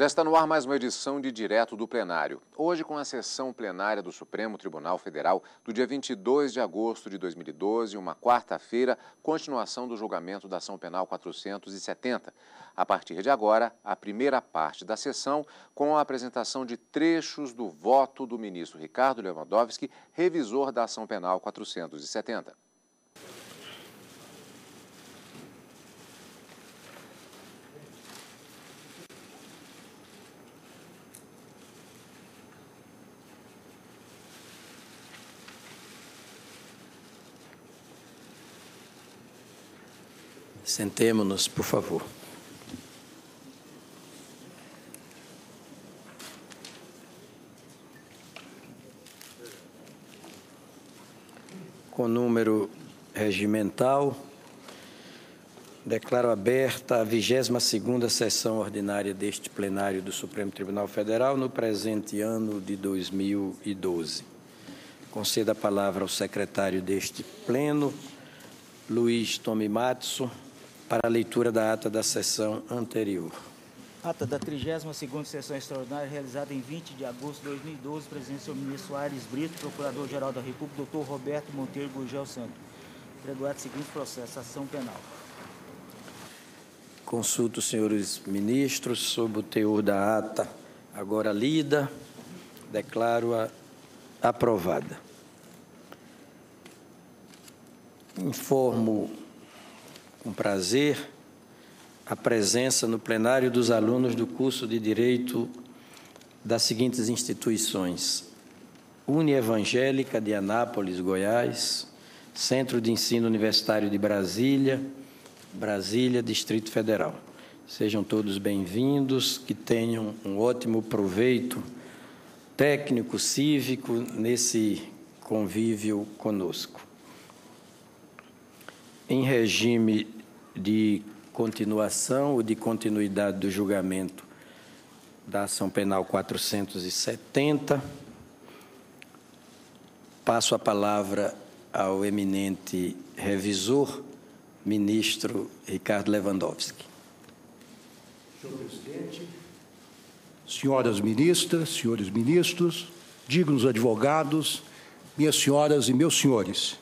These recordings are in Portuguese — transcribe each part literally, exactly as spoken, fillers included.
Já está no ar mais uma edição de Direto do Plenário. Hoje com a sessão plenária do Supremo Tribunal Federal do dia vinte e dois de agosto de dois mil e doze, uma quarta-feira, continuação do julgamento da Ação Penal quatrocentos e setenta. A partir de agora, a primeira parte da sessão com a apresentação de trechos do voto do ministro Ricardo Lewandowski, revisor da Ação Penal quatrocentos e setenta. Sentemo-nos, por favor. Com número regimental, declaro aberta a vigésima segunda sessão ordinária deste plenário do Supremo Tribunal Federal no presente ano de dois mil e doze. Concedo a palavra ao secretário deste pleno, Luiz Thomé Matson, para a leitura da ata da sessão anterior. Ata da trigésima segunda sessão extraordinária, realizada em vinte de agosto de dois mil e doze, presença do ministro Ayres Brito, procurador-geral da República, doutor Roberto Monteiro Gurgel Santos. Graduado seguinte processo, ação penal. Consulto os senhores ministros sobre o teor da ata agora lida. Declaro-a aprovada. Informo com prazer a presença no plenário dos alunos do curso de Direito das seguintes instituições: Unievangélica de Anápolis, Goiás, Centro de Ensino Universitário de Brasília, Brasília, Distrito Federal. Sejam todos bem-vindos, que tenham um ótimo proveito técnico, cívico, nesse convívio conosco. Em regime de continuação ou de continuidade do julgamento da Ação Penal quatrocentos e setenta, passo a palavra ao eminente revisor, ministro Ricardo Lewandowski. Senhor presidente, senhoras ministras, senhores ministros, dignos advogados, minhas senhoras e meus senhores,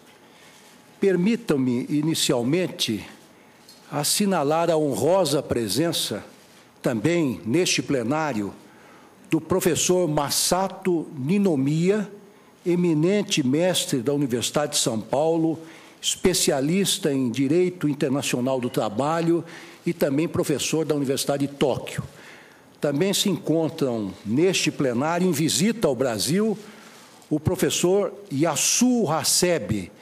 permitam-me, inicialmente, assinalar a honrosa presença, também neste plenário, do professor Masato Ninomiya, eminente mestre da Universidade de São Paulo, especialista em Direito Internacional do Trabalho e também professor da Universidade de Tóquio. Também se encontram, neste plenário, em visita ao Brasil, o professor Yasuo Hasebe,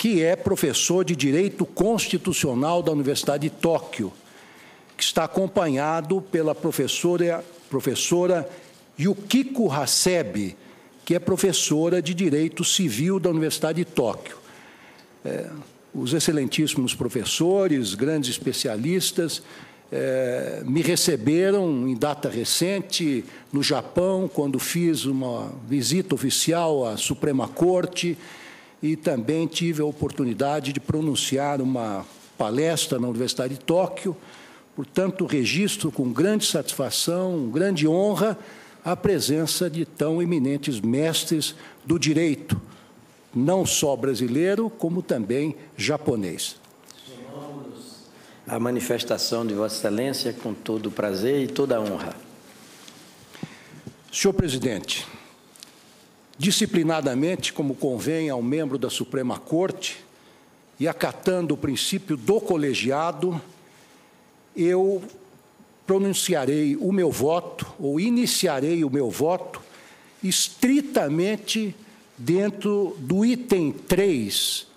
que é professor de Direito Constitucional da Universidade de Tóquio, que está acompanhado pela professora, professora Yukiko Hasebe, que é professora de Direito Civil da Universidade de Tóquio. É, os excelentíssimos professores, grandes especialistas, é, me receberam em data recente no Japão, quando fiz uma visita oficial à Suprema Corte, e também tive a oportunidade de pronunciar uma palestra na Universidade de Tóquio. Portanto, registro com grande satisfação, grande honra, a presença de tão eminentes mestres do direito, não só brasileiro, como também japonês. A manifestação de Vossa Excelência com todo o prazer e toda a honra. Senhor presidente, disciplinadamente, como convém ao membro da Suprema Corte, e acatando o princípio do colegiado, eu pronunciarei o meu voto, ou iniciarei o meu voto, estritamente dentro do item três,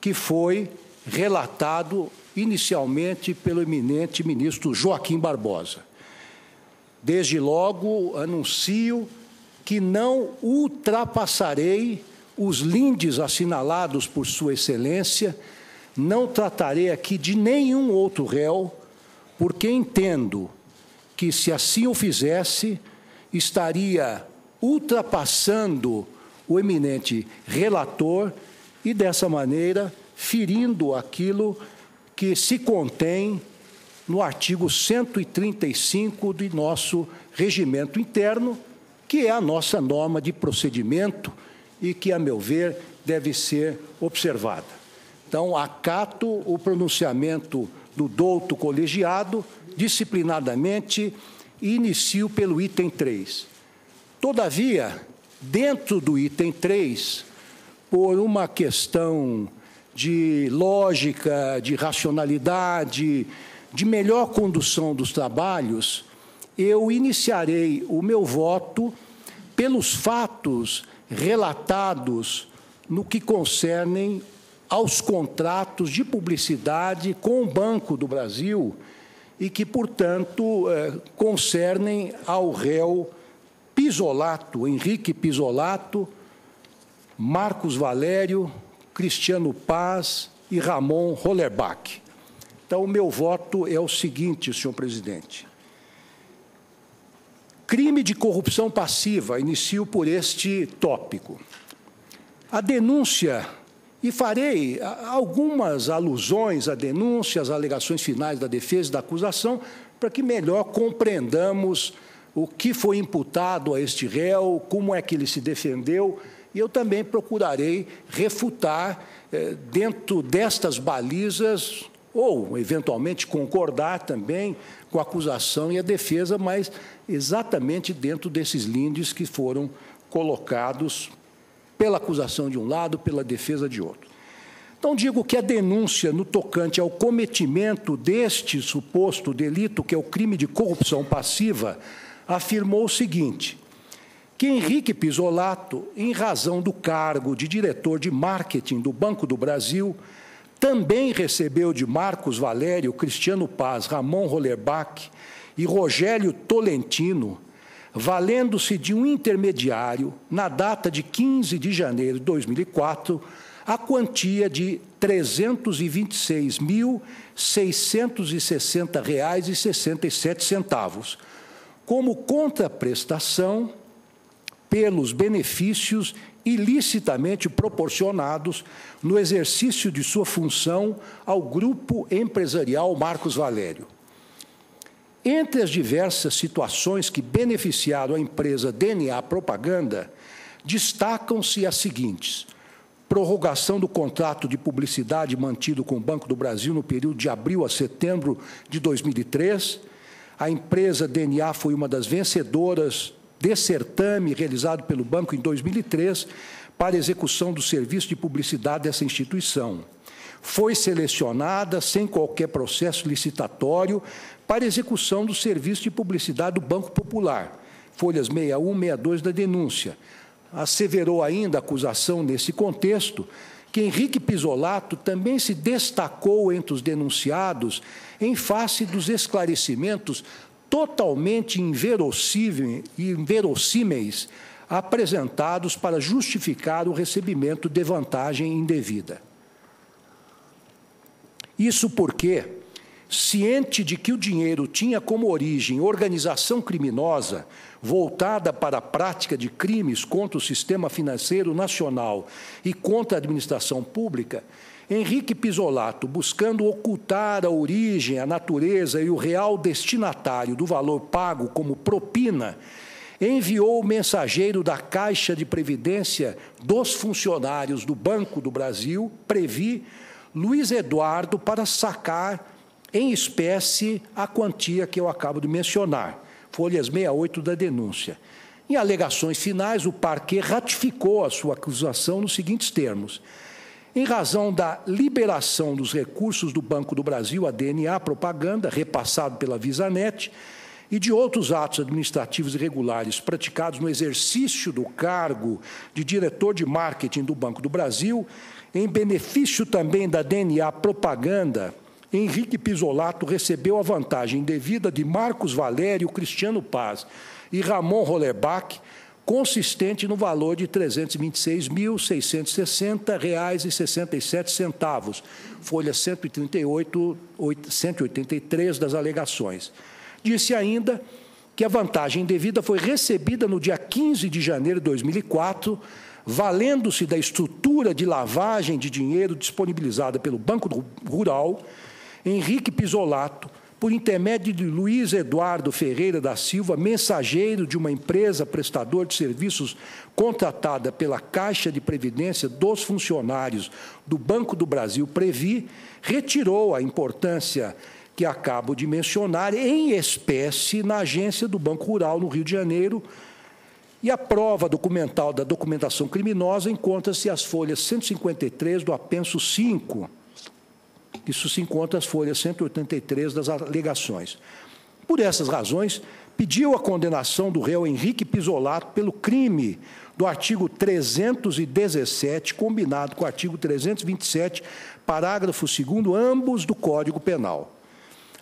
que foi relatado inicialmente pelo eminente ministro Joaquim Barbosa. Desde logo, anuncio que não ultrapassarei os lindes assinalados por Sua Excelência, não tratarei aqui de nenhum outro réu, porque entendo que, se assim o fizesse, estaria ultrapassando o eminente relator e, dessa maneira, ferindo aquilo que se contém no artigo cento e trinta e cinco do nosso regimento interno, que é a nossa norma de procedimento e que, a meu ver, deve ser observada. Então, acato o pronunciamento do douto colegiado disciplinadamente e inicio pelo item três. Todavia, dentro do item três, por uma questão de lógica, de racionalidade, de melhor condução dos trabalhos, eu iniciarei o meu voto pelos fatos relatados no que concernem aos contratos de publicidade com o Banco do Brasil e que, portanto, concernem ao réu Pizzolato, Henrique Pizzolato, Marcos Valério, Cristiano Paz e Ramon Hollerbach. Então, o meu voto é o seguinte, senhor presidente. Crime de corrupção passiva, inicio por este tópico. A denúncia, e farei algumas alusões à denúncia, às alegações finais da defesa e da acusação, para que melhor compreendamos o que foi imputado a este réu, como é que ele se defendeu, e eu também procurarei refutar, eh, dentro destas balizas, ou, eventualmente, concordar também com a acusação e a defesa, mas exatamente dentro desses lindes que foram colocados pela acusação de um lado, pela defesa de outro. Então, digo que a denúncia no tocante ao cometimento deste suposto delito, que é o crime de corrupção passiva, afirmou o seguinte, que Henrique Pizzolato, em razão do cargo de diretor de marketing do Banco do Brasil, também recebeu de Marcos Valério, Cristiano Paz, Ramon Hollerbach e Rogério Tolentino, valendo-se de um intermediário, na data de quinze de janeiro de dois mil e quatro, a quantia de trezentos e vinte e seis mil, seiscentos e sessenta reais e sessenta e sete centavos, como contraprestação pelos benefícios ilicitamente proporcionados no exercício de sua função ao grupo empresarial Marcos Valério. Entre as diversas situações que beneficiaram a empresa D N A Propaganda, destacam-se as seguintes: prorrogação do contrato de publicidade mantido com o Banco do Brasil no período de abril a setembro de dois mil e três, a empresa D N A foi uma das vencedoras de certame realizado pelo banco em dois mil e três para execução do serviço de publicidade dessa instituição. Foi selecionada, sem qualquer processo licitatório, para execução do serviço de publicidade do Banco Popular, folhas sessenta e um e sessenta e dois da denúncia. Asseverou ainda a acusação nesse contexto que Henrique Pizzolato também se destacou entre os denunciados em face dos esclarecimentos totalmente inverossímeis apresentados para justificar o recebimento de vantagem indevida. Isso porque, ciente de que o dinheiro tinha como origem organização criminosa voltada para a prática de crimes contra o sistema financeiro nacional e contra a administração pública, Henrique Pizzolato, buscando ocultar a origem, a natureza e o real destinatário do valor pago como propina, enviou o mensageiro da Caixa de Previdência dos funcionários do Banco do Brasil, Previ, Luiz Eduardo, para sacar em espécie a quantia que eu acabo de mencionar, folhas sessenta e oito da denúncia. Em alegações finais, o parquê ratificou a sua acusação nos seguintes termos: em razão da liberação dos recursos do Banco do Brasil, a D N A Propaganda, repassado pela Visanet, e de outros atos administrativos irregulares praticados no exercício do cargo de diretor de marketing do Banco do Brasil, em benefício também da D N A Propaganda, Henrique Pizzolato recebeu a vantagem indevida de Marcos Valério, Cristiano Paz e Ramon Hollerbach, consistente no valor de trezentos e vinte e seis mil, seiscentos e sessenta reais e sessenta e sete centavos, folha cento e trinta e oito, cento e oitenta e três das alegações. Disse ainda que a vantagem indevida foi recebida no dia quinze de janeiro de dois mil e quatro, valendo-se da estrutura de lavagem de dinheiro disponibilizada pelo Banco Rural, Henrique Pizzolato por intermédio de Luiz Eduardo Ferreira da Silva, mensageiro de uma empresa prestador de serviços contratada pela Caixa de Previdência dos funcionários do Banco do Brasil, Previ, retirou a importância que acabo de mencionar em espécie na agência do Banco Rural, no Rio de Janeiro, e a prova documental da documentação criminosa encontra-se as folhas cento e cinquenta e três do apenso cinco. Isso se encontra as folhas cento e oitenta e três das alegações. Por essas razões, pediu a condenação do réu Henrique Pizzolato pelo crime do artigo trezentos e dezessete, combinado com o artigo trezentos e vinte e sete, parágrafo segundo, ambos do Código Penal.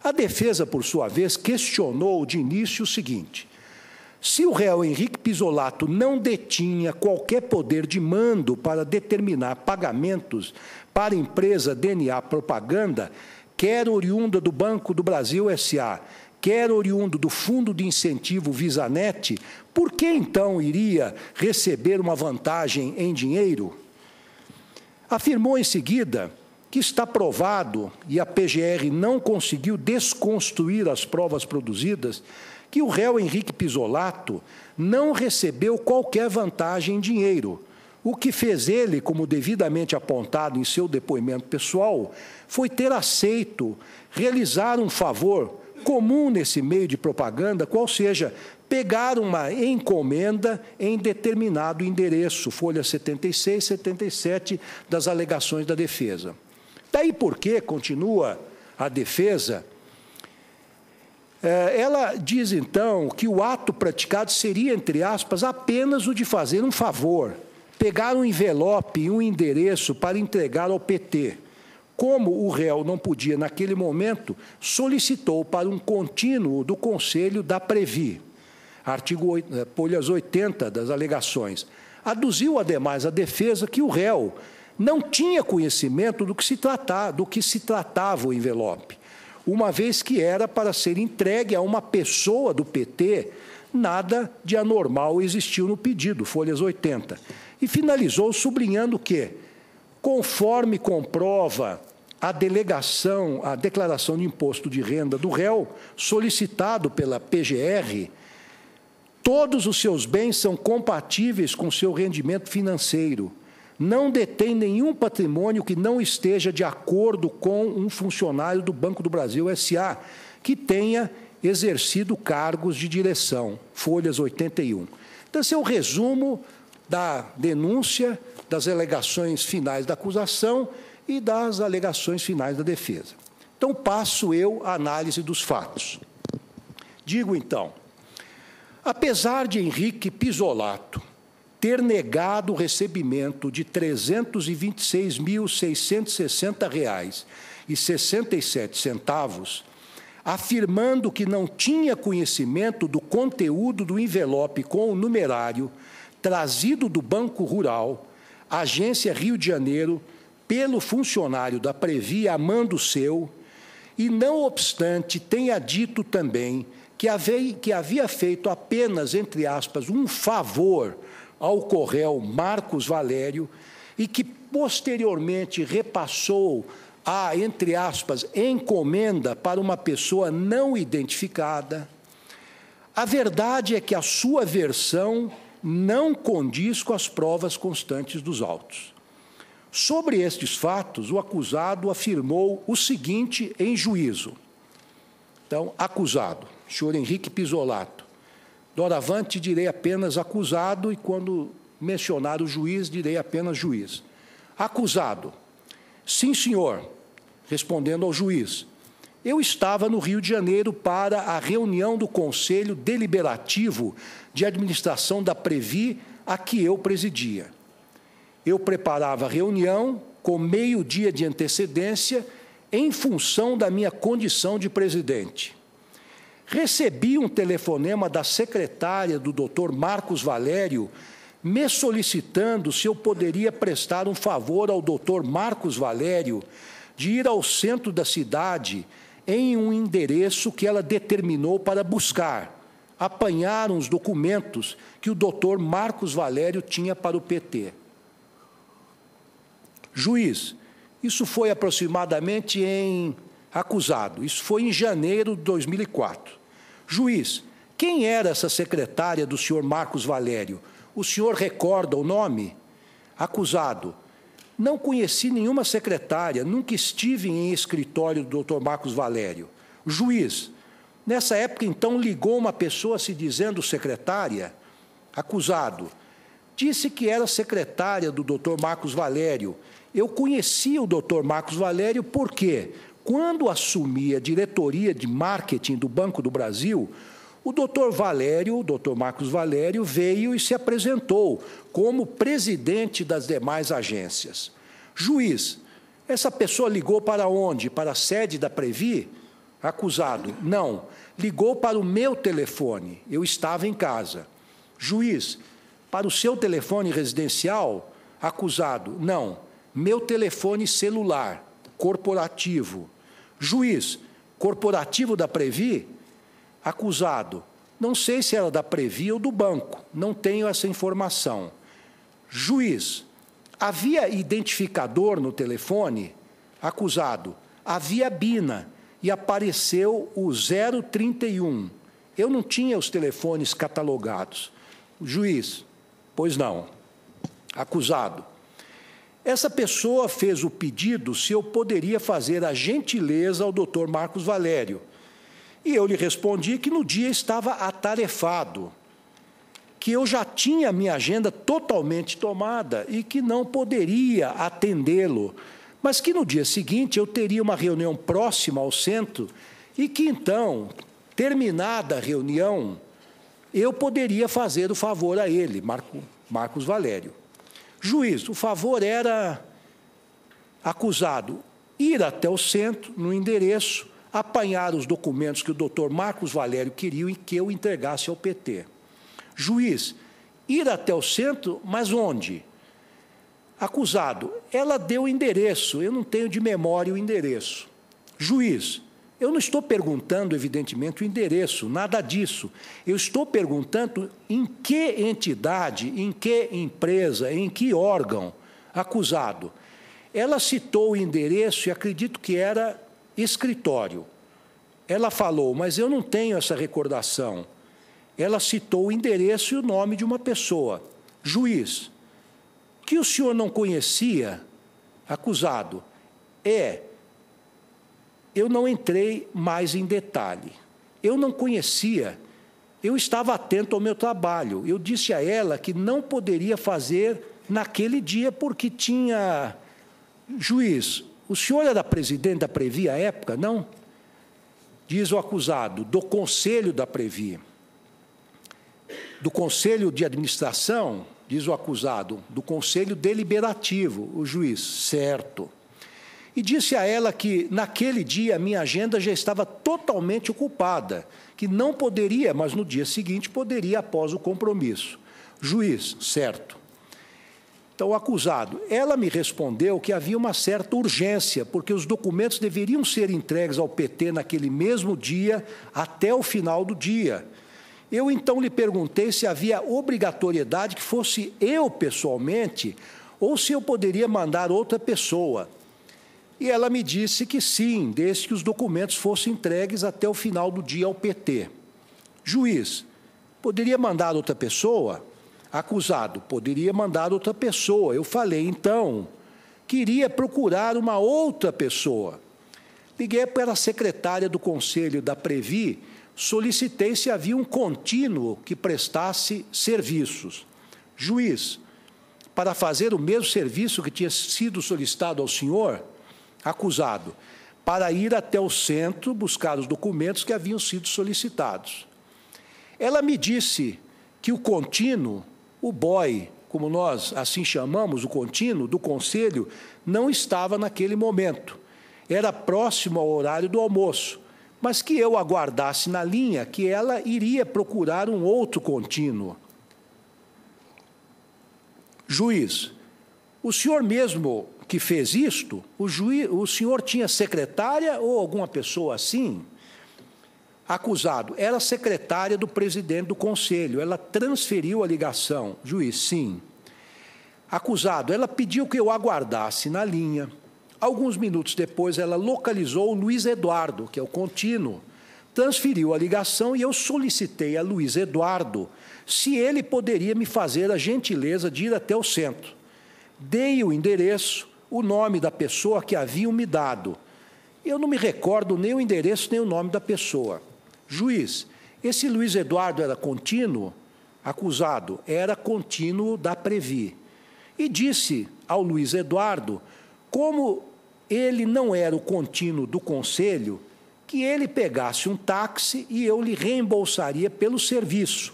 A defesa, por sua vez, questionou de início o seguinte: se o réu Henrique Pizzolato não detinha qualquer poder de mando para determinar pagamentos para a empresa D N A Propaganda, quer oriunda do Banco do Brasil S A, quer oriundo do Fundo de Incentivo Visanet, por que então iria receber uma vantagem em dinheiro? Afirmou em seguida que está provado, e a P G R não conseguiu desconstruir as provas produzidas, que o réu Henrique Pizzolato não recebeu qualquer vantagem em dinheiro. O que fez ele, como devidamente apontado em seu depoimento pessoal, foi ter aceito realizar um favor comum nesse meio de propaganda, qual seja, pegar uma encomenda em determinado endereço, folhas setenta e seis, setenta e sete das alegações da defesa. Daí porque, continua a defesa, ela diz então que o ato praticado seria, entre aspas, apenas o de fazer um favor, pegar um envelope e um endereço para entregar ao P T. Como o réu não podia, naquele momento, solicitou para um contínuo do Conselho da Previ, artigo folhas oitenta das alegações. Aduziu, ademais, a defesa que o réu não tinha conhecimento do que se tratava, do que se tratava o envelope, uma vez que era para ser entregue a uma pessoa do P T, nada de anormal existiu no pedido, folhas oitenta. E finalizou sublinhando que, conforme comprova a delegação, a declaração de imposto de renda do réu, solicitado pela P G R, todos os seus bens são compatíveis com seu rendimento financeiro. Não detém nenhum patrimônio que não esteja de acordo com um funcionário do Banco do Brasil S A, que tenha exercido cargos de direção, folhas oitenta e um. Então, esse é o resumo da denúncia, das alegações finais da acusação e das alegações finais da defesa. Então, passo eu à análise dos fatos. Digo, então, apesar de Henrique Pizzolato ter negado o recebimento de trezentos e vinte e seis mil, seiscentos e sessenta reais e sessenta e sete centavos, afirmando que não tinha conhecimento do conteúdo do envelope com o numerário trazido do Banco Rural, Agência Rio de Janeiro, pelo funcionário da Previ, Amando Seu, e não obstante tenha dito também que havia, que havia feito apenas, entre aspas, um favor ao corréu Marcos Valério e que posteriormente repassou a, entre aspas, encomenda para uma pessoa não identificada, a verdade é que a sua versão não condiz com as provas constantes dos autos. Sobre estes fatos, o acusado afirmou o seguinte em juízo. Então, acusado, senhor Henrique Pizzolato. Doravante, direi apenas acusado, e quando mencionar o juiz, direi apenas juiz. Acusado, sim, senhor, respondendo ao juiz, eu estava no Rio de Janeiro para a reunião do Conselho Deliberativo de Administração da Previ, a que eu presidia. Eu preparava a reunião com meio-dia de antecedência em função da minha condição de presidente. Recebi um telefonema da secretária do doutor Marcos Valério, me solicitando se eu poderia prestar um favor ao doutor Marcos Valério de ir ao centro da cidade em um endereço que ela determinou para buscar, apanhar uns documentos que o doutor Marcos Valério tinha para o P T. Juiz, isso foi aproximadamente em acusado. Isso foi em janeiro de dois mil e quatro. Juiz, quem era essa secretária do senhor Marcos Valério? O senhor recorda o nome? Acusado, não conheci nenhuma secretária, nunca estive em escritório do doutor Marcos Valério. Juiz, nessa época, então, ligou uma pessoa se dizendo secretária? Acusado, disse que era secretária do doutor Marcos Valério. Eu conhecia o doutor Marcos Valério porque, quando assumi a diretoria de marketing do Banco do Brasil, o doutor Valério, o doutor Marcos Valério, veio e se apresentou como presidente das demais agências. Juiz, essa pessoa ligou para onde? Para a sede da Previ? Acusado, não. Ligou para o meu telefone, eu estava em casa. Juiz, para o seu telefone residencial? Acusado, não. Meu telefone celular, corporativo. Juiz, corporativo da Previ? Acusado, não sei se era da Previ ou do banco, não tenho essa informação. Juiz, havia identificador no telefone? Acusado, havia bina e apareceu o zero trinta e um. Eu não tinha os telefones catalogados. Juiz, pois não. Acusado, essa pessoa fez o pedido se eu poderia fazer a gentileza ao doutor Marcos Valério. E eu lhe respondi que no dia estava atarefado, que eu já tinha minha agenda totalmente tomada e que não poderia atendê-lo, mas que no dia seguinte eu teria uma reunião próxima ao centro e que então, terminada a reunião, eu poderia fazer o favor a ele, Marco, Marcos Valério. Juiz, o favor era, acusado, ir até o centro, no endereço, apanhar os documentos que o doutor Marcos Valério queria e que eu entregasse ao P T. Juiz, ir até o centro, mas onde? Acusado, ela deu o endereço, eu não tenho de memória o endereço. Juiz, eu não estou perguntando, evidentemente, o endereço, nada disso. Eu estou perguntando em que entidade, em que empresa, em que órgão. Acusado, ela citou o endereço e acredito que era escritório. Ela falou, mas eu não tenho essa recordação. Ela citou o endereço e o nome de uma pessoa. Juiz, que o senhor não conhecia? Acusado, é, eu não entrei mais em detalhe. Eu não conhecia, eu estava atento ao meu trabalho. Eu disse a ela que não poderia fazer naquele dia porque tinha... Juiz, o senhor era presidente da Previ à época, não? Diz o acusado, do Conselho da Previ. Do Conselho de Administração, diz o acusado, do Conselho Deliberativo, o juiz, certo. E disse a ela que, naquele dia, a minha agenda já estava totalmente ocupada, que não poderia, mas no dia seguinte poderia após o compromisso. Juiz, certo. Então, o acusado, ela me respondeu que havia uma certa urgência, porque os documentos deveriam ser entregues ao P T naquele mesmo dia, até o final do dia. Eu, então, lhe perguntei se havia obrigatoriedade que fosse eu pessoalmente ou se eu poderia mandar outra pessoa. E ela me disse que sim, desde que os documentos fossem entregues até o final do dia ao P T. Juiz, poderia mandar outra pessoa? Acusado, poderia mandar outra pessoa. Eu falei, então, queria procurar uma outra pessoa. Liguei para a secretária do Conselho da Previ, solicitei se havia um contínuo que prestasse serviços. Juiz, para fazer o mesmo serviço que tinha sido solicitado ao senhor? Acusado, para ir até o centro buscar os documentos que haviam sido solicitados. Ela me disse que o contínuo... O boy, como nós assim chamamos, o contínuo do Conselho, não estava naquele momento. Era próximo ao horário do almoço, mas que eu aguardasse na linha que ela iria procurar um outro contínuo. Juiz, o senhor mesmo que fez isto, o, juiz, o senhor tinha secretária ou alguma pessoa assim? Acusado, era secretária do presidente do Conselho, ela transferiu a ligação. Juiz, sim. Acusado, ela pediu que eu aguardasse na linha, Alguns minutos depois, ela localizou o Luiz Eduardo, que é o contínuo, transferiu a ligação e eu solicitei a Luiz Eduardo se ele poderia me fazer a gentileza de ir até o centro. Dei o endereço, o nome da pessoa que haviam me dado. Eu não me recordo nem o endereço, nem o nome da pessoa. Juiz, esse Luiz Eduardo era contínuo, acusado, era contínuo da Previ. E disse ao Luiz Eduardo, como ele não era o contínuo do Conselho, que ele pegasse um táxi e eu lhe reembolsaria pelo serviço,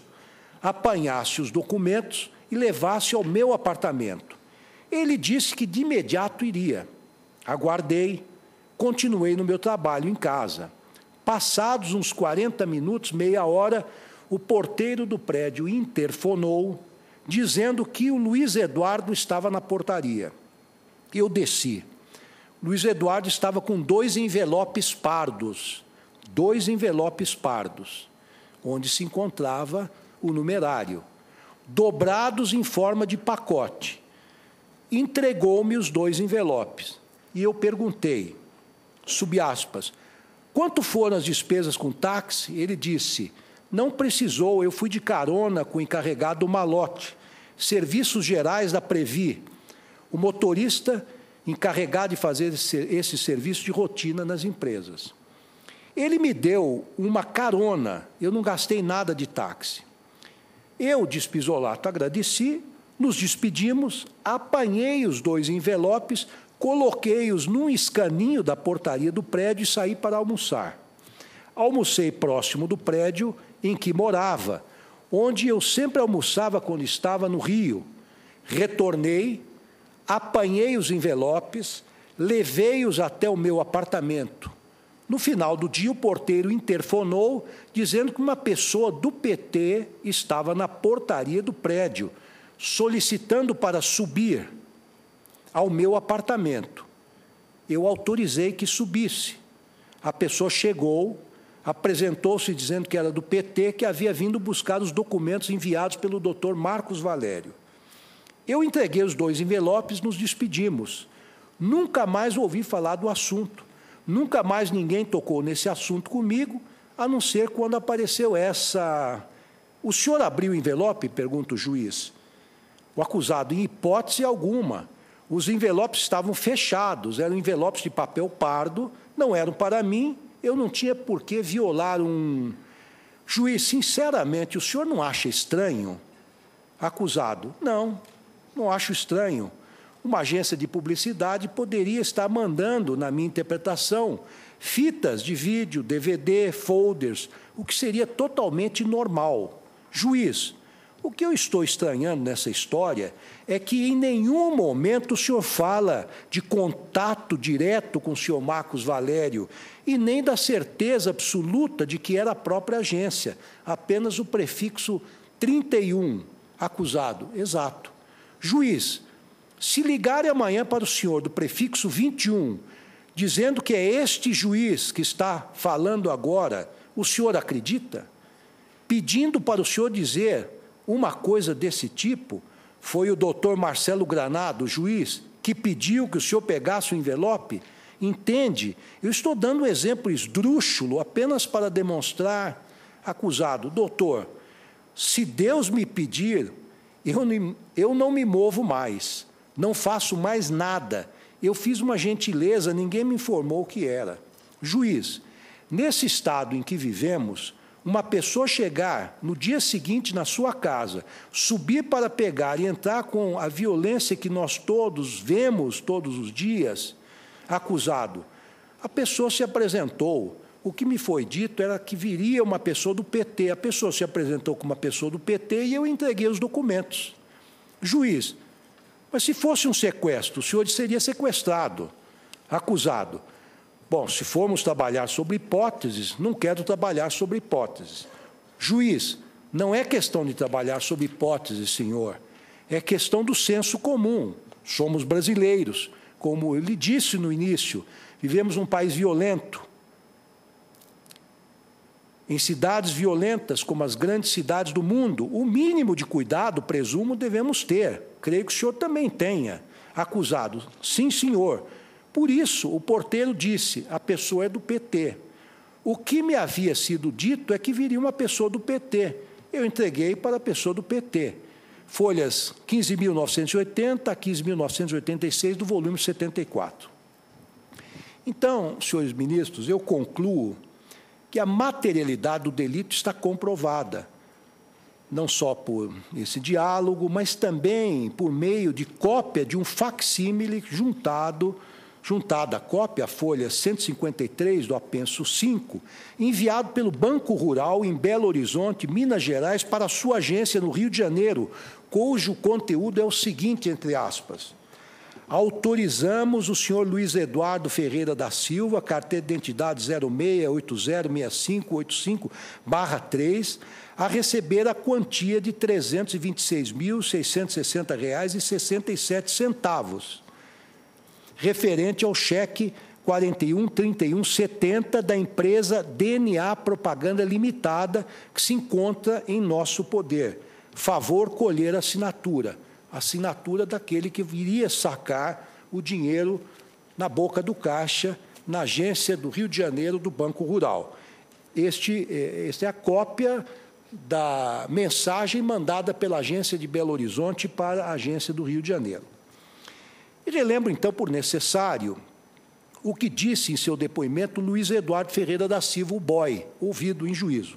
apanhasse os documentos e levasse ao meu apartamento. Ele disse que de imediato iria. Aguardei, continuei no meu trabalho em casa. Passados uns quarenta minutos, meia hora, o porteiro do prédio interfonou, dizendo que o Luiz Eduardo estava na portaria. Eu desci. Luiz Eduardo estava com dois envelopes pardos, dois envelopes pardos, onde se encontrava o numerário, dobrados em forma de pacote. Entregou-me os dois envelopes e eu perguntei, sob aspas, quanto foram as despesas com táxi? Ele disse, não precisou, eu fui de carona com o encarregado do malote, serviços gerais da Previ. O motorista encarregado de fazer esse serviço de rotina nas empresas. Ele me deu uma carona, eu não gastei nada de táxi. Eu, diz Pizzolato, agradeci, nos despedimos, apanhei os dois envelopes, coloquei-os num escaninho da portaria do prédio e saí para almoçar. Almocei próximo do prédio em que morava, onde eu sempre almoçava quando estava no Rio. Retornei, apanhei os envelopes, levei-os até o meu apartamento. No final do dia, o porteiro interfonou, dizendo que uma pessoa do P T estava na portaria do prédio, solicitando para subir ao meu apartamento. Eu autorizei que subisse. A pessoa chegou, apresentou-se dizendo que era do P T, que havia vindo buscar os documentos enviados pelo doutor Marcos Valério. Eu entreguei os dois envelopes, nos despedimos. Nunca mais ouvi falar do assunto. Nunca mais ninguém tocou nesse assunto comigo, a não ser quando apareceu essa... O senhor abriu o envelope? Pergunta o juiz. O acusado, em hipótese alguma. Os envelopes estavam fechados, eram envelopes de papel pardo, não eram para mim, eu não tinha por que violar um... Juiz, sinceramente, o senhor não acha estranho? Acusado, não. Não acho estranho. Uma agência de publicidade poderia estar mandando, na minha interpretação, fitas de vídeo, D V D, folders, o que seria totalmente normal. Juiz, o que eu estou estranhando nessa história é que em nenhum momento o senhor fala de contato direto com o senhor Marcos Valério e nem da certeza absoluta de que era a própria agência, apenas o prefixo trinta e um, acusado. Exato. Juiz, se ligarem amanhã para o senhor do prefixo vinte e um, dizendo que é este juiz que está falando agora, o senhor acredita? Pedindo para o senhor dizer uma coisa desse tipo, foi o doutor Marcelo Granado, juiz, que pediu que o senhor pegasse o envelope? Entende? Eu estou dando um exemplo esdrúxulo apenas para demonstrar, acusado, doutor, se Deus me pedir... Eu não me movo mais, não faço mais nada. Eu fiz uma gentileza, ninguém me informou o que era. Juiz, nesse estado em que vivemos, uma pessoa chegar no dia seguinte na sua casa, subir para pegar e entrar com a violência que nós todos vemos todos os dias, acusado, a pessoa se apresentou. O que me foi dito era que viria uma pessoa do P T. A pessoa se apresentou como uma pessoa do P T e eu entreguei os documentos. Juiz, mas se fosse um sequestro, o senhor seria sequestrado, acusado. Bom, se formos trabalhar sobre hipóteses, não quero trabalhar sobre hipóteses. Juiz, não é questão de trabalhar sobre hipóteses, senhor. É questão do senso comum. Somos brasileiros. Como eu lhe disse no início, vivemos um país violento. Em cidades violentas, como as grandes cidades do mundo, o mínimo de cuidado, presumo, devemos ter. Creio que o senhor também tenha. Acusado, sim, senhor. Por isso, o porteiro disse, a pessoa é do P T. O que me havia sido dito é que viria uma pessoa do P T. Eu entreguei para a pessoa do P T. Folhas quinze mil novecentos e oitenta a quinze mil novecentos e oitenta e seis do volume setenta e quatro. Então, senhores ministros, eu concluo que a materialidade do delito está comprovada, não só por esse diálogo, mas também por meio de cópia de um facsímile juntado, juntada a cópia, a folha cento e cinquenta e três do apenso cinco, enviado pelo Banco Rural em Belo Horizonte, Minas Gerais, para a sua agência no Rio de Janeiro, cujo conteúdo é o seguinte, entre aspas: autorizamos o senhor Luiz Eduardo Ferreira da Silva, carteira de identidade zero seis oito zero seis cinco oito cinco barra três, a receber a quantia de trezentos e vinte e seis mil, seiscentos e sessenta reais e sessenta e sete centavos, referente ao cheque quarenta e um, trinta e um, setenta da empresa D N A Propaganda Limitada, que se encontra em nosso poder. Favor colher assinatura. Assinatura daquele que viria sacar o dinheiro na boca do caixa, na agência do Rio de Janeiro do Banco Rural. Este, esta é a cópia da mensagem mandada pela agência de Belo Horizonte para a agência do Rio de Janeiro. E relembro, então, por necessário, o que disse em seu depoimento Luiz Eduardo Ferreira da Silva, o boy, ouvido em juízo.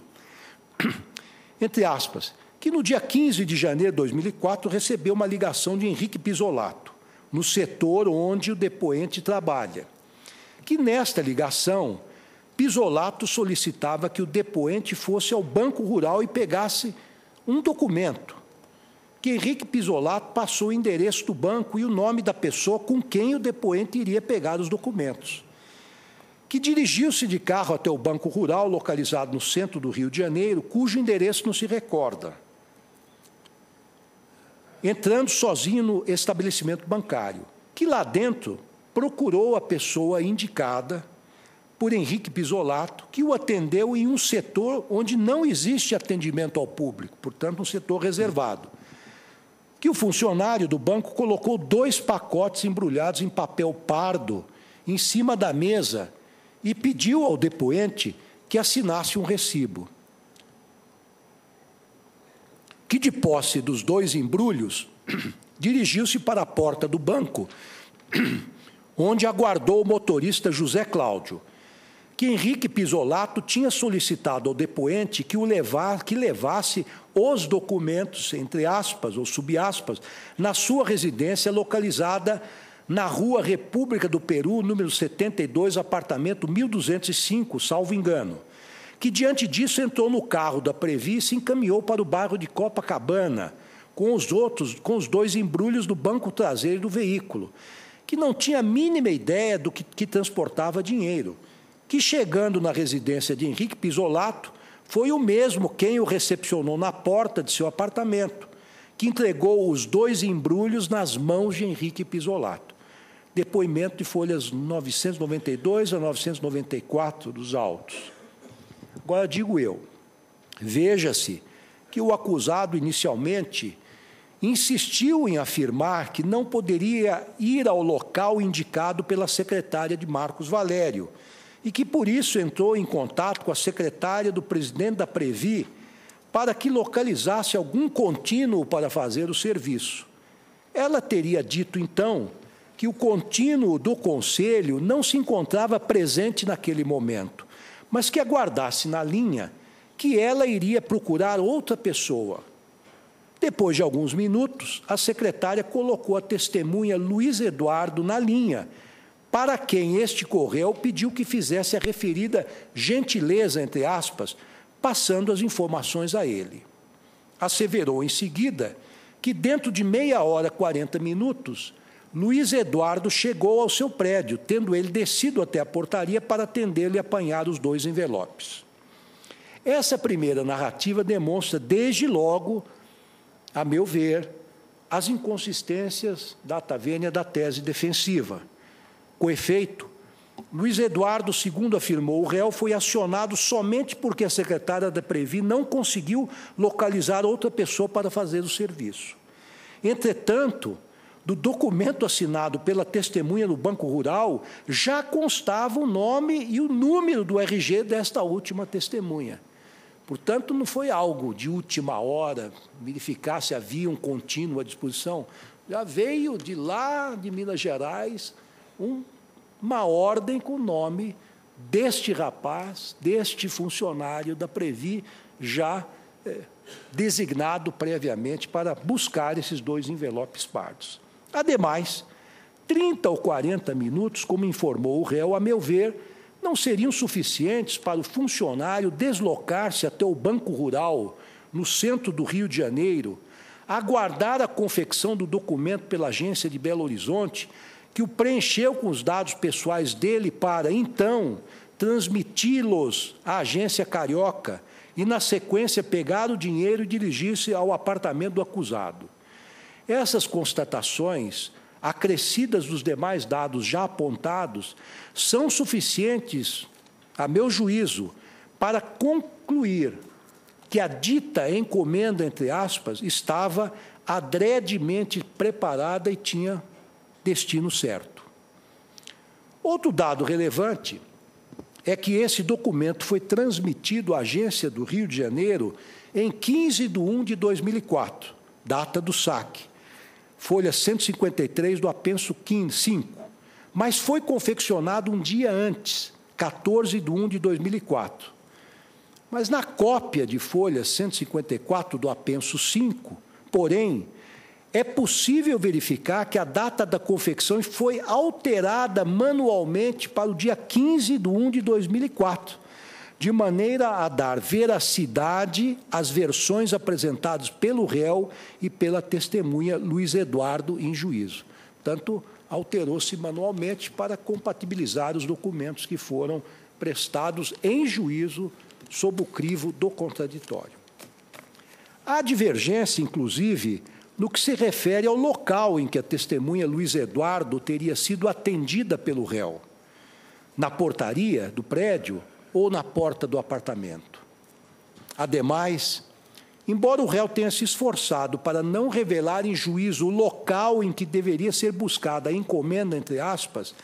Entre aspas, que no dia quinze de janeiro de dois mil e quatro recebeu uma ligação de Henrique Pizzolato, no setor onde o depoente trabalha, que nesta ligação, Pizzolato solicitava que o depoente fosse ao Banco Rural e pegasse um documento, que Henrique Pizzolato passou o endereço do banco e o nome da pessoa com quem o depoente iria pegar os documentos, que dirigiu-se de carro até o Banco Rural, localizado no centro do Rio de Janeiro, cujo endereço não se recorda, entrando sozinho no estabelecimento bancário, que lá dentro procurou a pessoa indicada por Henrique Pizzolato, que o atendeu em um setor onde não existe atendimento ao público, portanto, um setor reservado, que o funcionário do banco colocou dois pacotes embrulhados em papel pardo em cima da mesa e pediu ao depoente que assinasse um recibo, que, de posse dos dois embrulhos, dirigiu-se para a porta do banco, onde aguardou o motorista José Cláudio, que Henrique Pizzolato tinha solicitado ao depoente que o levar, que levasse os documentos, entre aspas ou subaspas, na sua residência localizada na Rua República do Peru, número setenta e dois, apartamento mil duzentos e cinco, salvo engano, que diante disso entrou no carro da Previ e se encaminhou para o bairro de Copacabana, com os outros, com os dois embrulhos do banco traseiro do veículo, que não tinha a mínima ideia do que, que transportava dinheiro, que chegando na residência de Henrique Pizzolato, foi o mesmo quem o recepcionou na porta de seu apartamento, que entregou os dois embrulhos nas mãos de Henrique Pizzolato. Depoimento de folhas novecentos e noventa e dois a novecentos e noventa e quatro dos autos. Agora digo eu, veja-se que o acusado inicialmente insistiu em afirmar que não poderia ir ao local indicado pela secretária de Marcos Valério e que por isso entrou em contato com a secretária do presidente da Previ para que localizasse algum contínuo para fazer o serviço. Ela teria dito, então, que o contínuo do Conselho não se encontrava presente naquele momento, mas que aguardasse na linha que ela iria procurar outra pessoa. Depois de alguns minutos, a secretária colocou a testemunha Luiz Eduardo na linha, para quem este correu pediu que fizesse a referida gentileza, entre aspas, passando as informações a ele. Asseverou em seguida que dentro de meia hora, quarenta minutos, Luiz Eduardo chegou ao seu prédio, tendo ele descido até a portaria para atendê-lo e apanhar os dois envelopes. Essa primeira narrativa demonstra, desde logo, a meu ver, as inconsistências data vênia da tese defensiva. Com efeito, Luiz Eduardo, segundo afirmou o réu, foi acionado somente porque a secretária da Previ não conseguiu localizar outra pessoa para fazer o serviço. Entretanto, do documento assinado pela testemunha do Banco Rural, já constava o nome e o número do R G desta última testemunha. Portanto, não foi algo de última hora, verificar se havia um contínuo à disposição. Já veio de lá, de Minas Gerais, um, uma ordem com o nome deste rapaz, deste funcionário da Previ, já é, designado previamente para buscar esses dois envelopes pardos. Ademais, trinta ou quarenta minutos, como informou o réu, a meu ver, não seriam suficientes para o funcionário deslocar-se até o Banco Rural, no centro do Rio de Janeiro, aguardar a confecção do documento pela agência de Belo Horizonte, que o preencheu com os dados pessoais dele para, então, transmiti-los à agência carioca e, na sequência, pegar o dinheiro e dirigir-se ao apartamento do acusado. Essas constatações, acrescidas dos demais dados já apontados, são suficientes, a meu juízo, para concluir que a dita encomenda, entre aspas, estava adredemente preparada e tinha destino certo. Outro dado relevante é que esse documento foi transmitido à agência do Rio de Janeiro em quinze de um de dois mil e quatro, data do saque, folha cento e cinquenta e três do apenso cinco, mas foi confeccionado um dia antes, quatorze de um de dois mil e quatro. Mas na cópia de folha cento e cinquenta e quatro do apenso cinco, porém, é possível verificar que a data da confecção foi alterada manualmente para o dia quinze de um de dois mil e quatro, de maneira a dar veracidade às versões apresentadas pelo réu e pela testemunha Luiz Eduardo em juízo. Tanto alterou-se manualmente para compatibilizar os documentos que foram prestados em juízo sob o crivo do contraditório. Há divergência, inclusive, no que se refere ao local em que a testemunha Luiz Eduardo teria sido atendida pelo réu, na portaria do prédio ou na porta do apartamento. Ademais, embora o réu tenha se esforçado para não revelar em juízo o local em que deveria ser buscada a encomenda, entre aspas,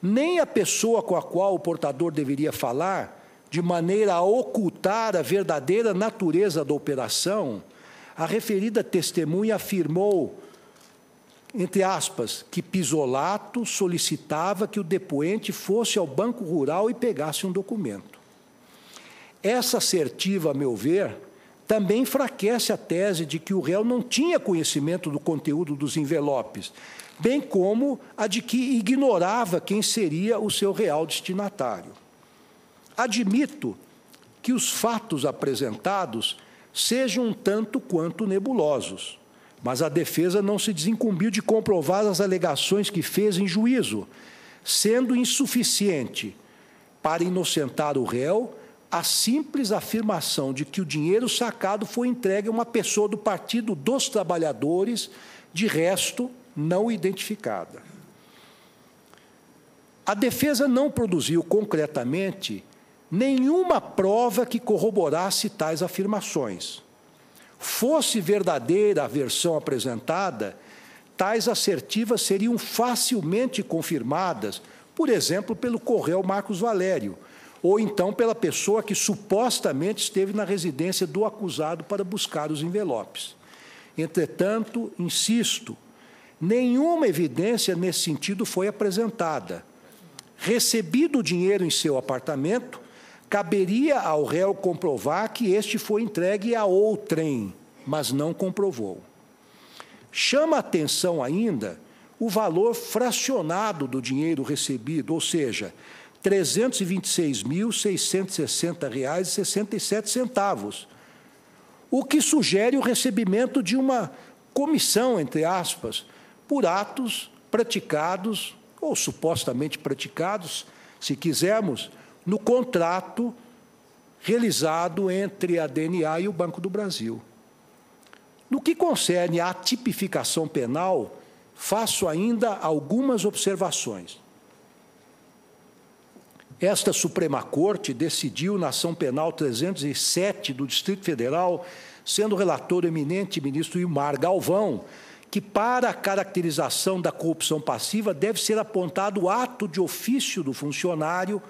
nem a pessoa com a qual o portador deveria falar, de maneira a ocultar a verdadeira natureza da operação, a referida testemunha afirmou, entre aspas, que Pizzolato solicitava que o depoente fosse ao Banco Rural e pegasse um documento. Essa assertiva, a meu ver, também enfraquece a tese de que o réu não tinha conhecimento do conteúdo dos envelopes, bem como a de que ignorava quem seria o seu real destinatário. Admito que os fatos apresentados sejam um tanto quanto nebulosos, mas a defesa não se desincumbiu de comprovar as alegações que fez em juízo, sendo insuficiente para inocentar o réu a simples afirmação de que o dinheiro sacado foi entregue a uma pessoa do Partido dos Trabalhadores, de resto não identificada. A defesa não produziu concretamente nenhuma prova que corroborasse tais afirmações. Fosse verdadeira a versão apresentada, tais assertivas seriam facilmente confirmadas, por exemplo, pelo correu Marcos Valério, ou então pela pessoa que supostamente esteve na residência do acusado para buscar os envelopes. Entretanto, insisto, nenhuma evidência nesse sentido foi apresentada. Recebido o dinheiro em seu apartamento, caberia ao réu comprovar que este foi entregue a outrem, mas não comprovou. Chama atenção ainda o valor fracionado do dinheiro recebido, ou seja, trezentos e vinte e seis mil, seiscentos e sessenta reais e sessenta e sete centavos, o que sugere o recebimento de uma comissão, entre aspas, por atos praticados, ou supostamente praticados, se quisermos, no contrato realizado entre a D N A e o Banco do Brasil. No que concerne à tipificação penal, faço ainda algumas observações. Esta Suprema Corte decidiu na Ação Penal trezentos e sete do Distrito Federal, sendo relator eminente ministro Ilmar Galvão, que para a caracterização da corrupção passiva deve ser apontado o ato de ofício do funcionário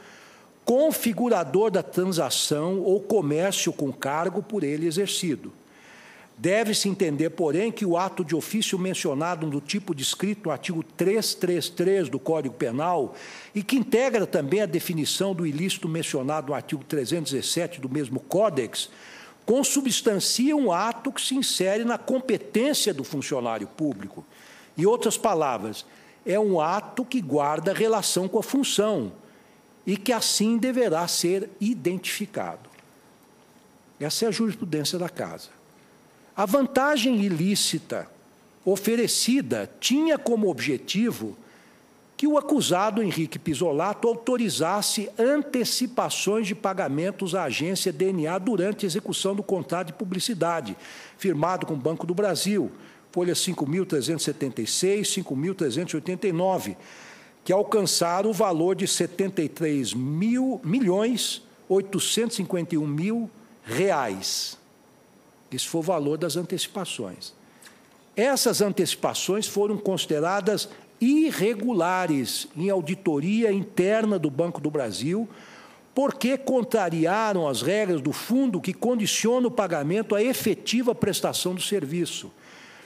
configurador da transação ou comércio com cargo por ele exercido. Deve-se entender, porém, que o ato de ofício mencionado no tipo descrito no artigo trezentos e trinta e três do Código Penal e que integra também a definição do ilícito mencionado no artigo trezentos e dezessete do mesmo Códex, consubstancia um ato que se insere na competência do funcionário público. Em outras palavras, é um ato que guarda relação com a função e que assim deverá ser identificado. Essa é a jurisprudência da Casa. A vantagem ilícita oferecida tinha como objetivo que o acusado Henrique Pizzolato autorizasse antecipações de pagamentos à agência D N A durante a execução do contrato de publicidade, firmado com o Banco do Brasil, folhas cinco mil trezentos e setenta e seis, cinco mil trezentos e oitenta e nove, que alcançaram o valor de setenta e três milhões oitocentos e cinquenta e um mil reais. Esse foi o valor das antecipações. Essas antecipações foram consideradas irregulares em auditoria interna do Banco do Brasil, porque contrariaram as regras do fundo que condiciona o pagamento à efetiva prestação do serviço.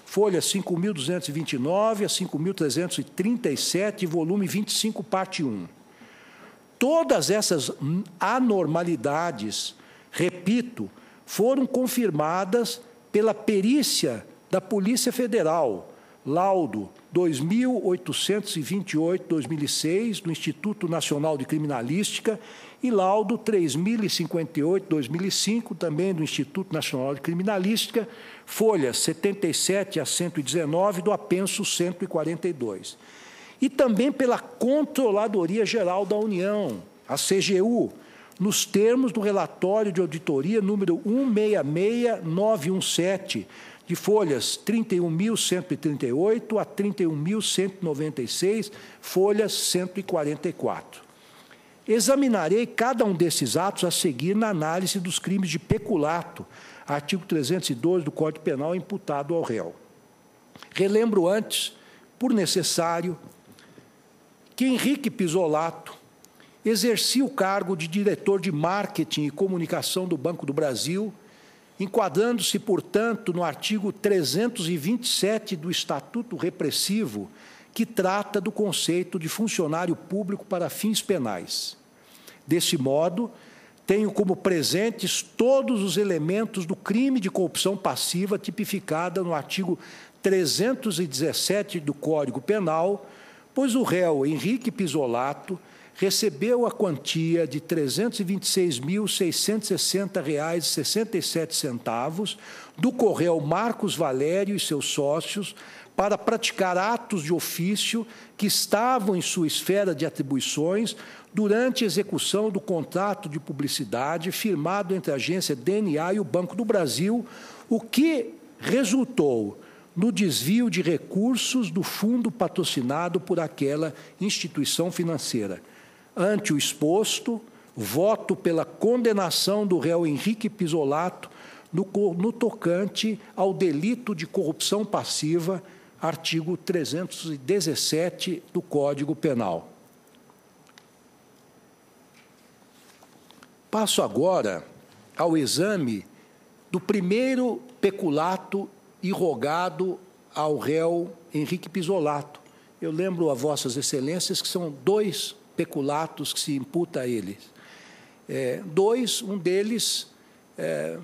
Folhas cinco mil duzentos e vinte e nove a cinco mil trezentos e trinta e sete, volume vinte e cinco, parte um. Todas essas anormalidades, repito, foram confirmadas pela perícia da Polícia Federal, laudo dois mil oitocentos e vinte e oito, dois mil e seis, do Instituto Nacional de Criminalística, e laudo três mil e cinquenta e oito, dois mil e cinco, também do Instituto Nacional de Criminalística, folhas setenta e sete a cento e dezenove, do apenso cento e quarenta e dois. E também pela Controladoria Geral da União, a C G U, nos termos do relatório de auditoria número um seis seis nove um sete, de folhas trinta e um mil cento e trinta e oito a trinta e um mil cento e noventa e seis, folhas cento e quarenta e quatro. Examinarei cada um desses atos a seguir na análise dos crimes de peculato, artigo trezentos e doze do Código Penal imputado ao réu. Relembro antes, por necessário, que Henrique Pizzolato exercia o cargo de diretor de marketing e comunicação do Banco do Brasil, enquadrando-se, portanto, no artigo trezentos e vinte e sete do Estatuto Repressivo, que trata do conceito de funcionário público para fins penais. Desse modo, tenho como presentes todos os elementos do crime de corrupção passiva tipificada no artigo trezentos e dezessete do Código Penal, pois o réu Henrique Pizzolato recebeu a quantia de trezentos e vinte e seis mil, seiscentos e sessenta reais e sessenta e sete centavos do Correio Marcos Valério e seus sócios para praticar atos de ofício que estavam em sua esfera de atribuições durante a execução do contrato de publicidade firmado entre a agência D N A e o Banco do Brasil, o que resultou no desvio de recursos do fundo patrocinado por aquela instituição financeira. Ante o exposto, voto pela condenação do réu Henrique Pizzolato no, no tocante ao delito de corrupção passiva, artigo trezentos e dezessete do Código Penal. Passo agora ao exame do primeiro peculato irrogado ao réu Henrique Pizzolato. Eu lembro a vossas excelências que são dois peculatos que se imputa a eles. É, dois, um deles é,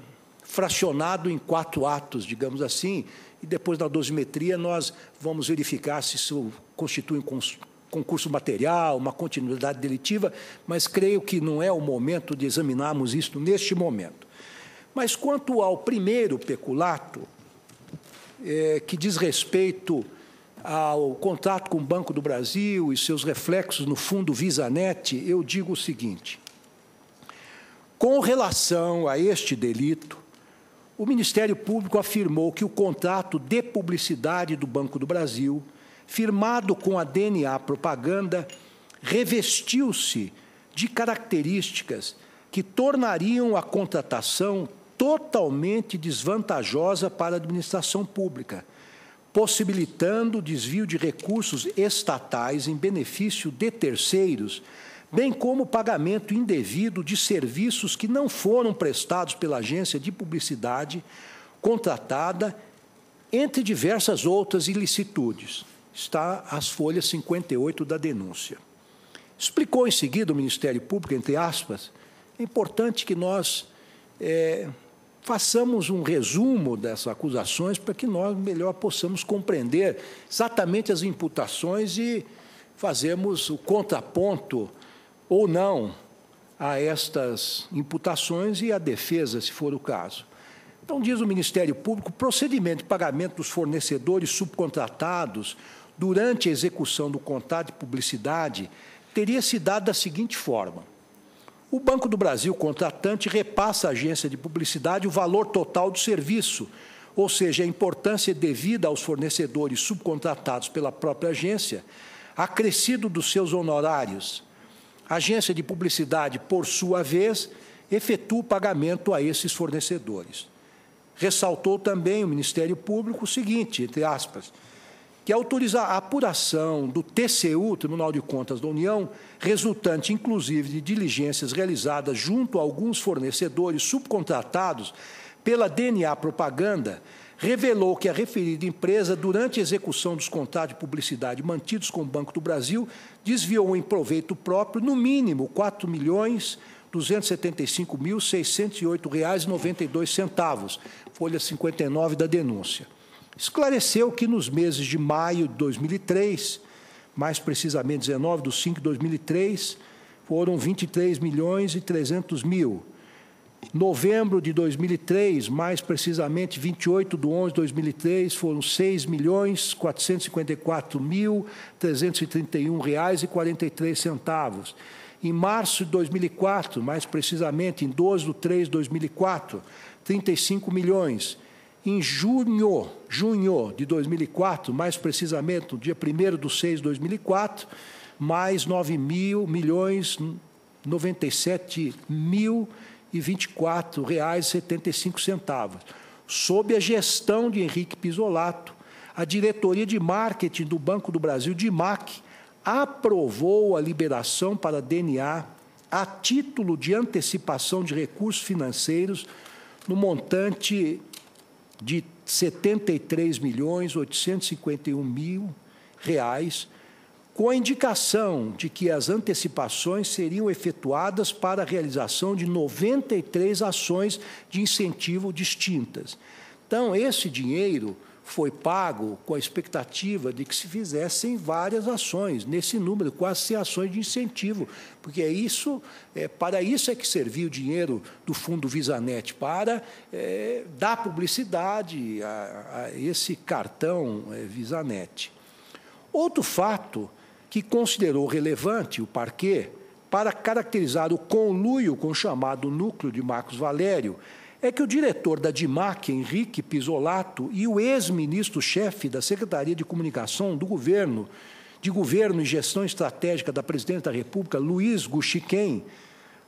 fracionado em quatro atos, digamos assim, e depois da dosimetria nós vamos verificar se isso constitui um concurso material, uma continuidade delitiva, mas creio que não é o momento de examinarmos isto neste momento. Mas quanto ao primeiro peculato, é, que diz respeito ao contrato com o Banco do Brasil e seus reflexos no fundo Visanet, eu digo o seguinte: com relação a este delito, o Ministério Público afirmou que o contrato de publicidade do Banco do Brasil, firmado com a D N A Propaganda, revestiu-se de características que tornariam a contratação totalmente desvantajosa para a administração pública, possibilitando o desvio de recursos estatais em benefício de terceiros, bem como o pagamento indevido de serviços que não foram prestados pela agência de publicidade contratada, entre diversas outras ilicitudes. Está as folhas cinquenta e oito da denúncia. Explicou em seguida o Ministério Público, entre aspas, é importante que nós é, façamos um resumo dessas acusações para que nós melhor possamos compreender exatamente as imputações e fazermos o contraponto ou não a estas imputações e a defesa, se for o caso. Então, diz o Ministério Público, o procedimento de pagamento dos fornecedores subcontratados durante a execução do contrato de publicidade teria se dado da seguinte forma. O Banco do Brasil, contratante, repassa à agência de publicidade o valor total do serviço, ou seja, a importância devida aos fornecedores subcontratados pela própria agência, acrescido dos seus honorários. A agência de publicidade, por sua vez, efetua o pagamento a esses fornecedores. Ressaltou também o Ministério Público o seguinte, entre aspas, que autoriza a apuração do T C U, Tribunal de Contas da União, resultante, inclusive, de diligências realizadas junto a alguns fornecedores subcontratados pela D N A Propaganda, revelou que a referida empresa, durante a execução dos contratos de publicidade mantidos com o Banco do Brasil, desviou em proveito próprio, no mínimo, quatro milhões duzentos e setenta e cinco mil seiscentos e oito reais e noventa e dois centavos, folha cinquenta e nove da denúncia. Esclareceu que nos meses de maio de dois mil e três, mais precisamente dezenove de cinco de dois mil e três, foram vinte e três milhões e trezentos mil. Novembro de dois mil e três, mais precisamente vinte e oito de onze de dois mil e três, foram seis milhões quatrocentos e cinquenta e quatro mil trezentos e trinta e um reais e quarenta e três centavos. Em março de dois mil e quatro, mais precisamente em doze de três de dois mil e quatro, trinta e cinco milhões. Em junho, junho de dois mil e quatro, mais precisamente no dia primeiro de seis de dois mil e quatro, mais nove milhões noventa e sete mil e vinte e quatro reais e setenta e cinco centavos. Sob a gestão de Henrique Pizzolato, a diretoria de marketing do Banco do Brasil, D M A C, aprovou a liberação para a D N A a título de antecipação de recursos financeiros no montante de setenta e três milhões oitocentos e cinquenta e um mil reais, com a indicação de que as antecipações seriam efetuadas para a realização de noventa e três ações de incentivo distintas. Então, esse dinheiro foi pago com a expectativa de que se fizessem várias ações, nesse número, quase cem ações de incentivo, porque é isso, é, para isso é que serviu o dinheiro do fundo Visanet, para é, dar publicidade a, a esse cartão é, Visanet. Outro fato que considerou relevante o parquê para caracterizar o conluio com o chamado núcleo de Marcos Valério é que o diretor da D M A C, Henrique Pizzolato, e o ex-ministro-chefe da Secretaria de Comunicação do Governo, de Governo e Gestão Estratégica da Presidente da República, Luiz Gushiken,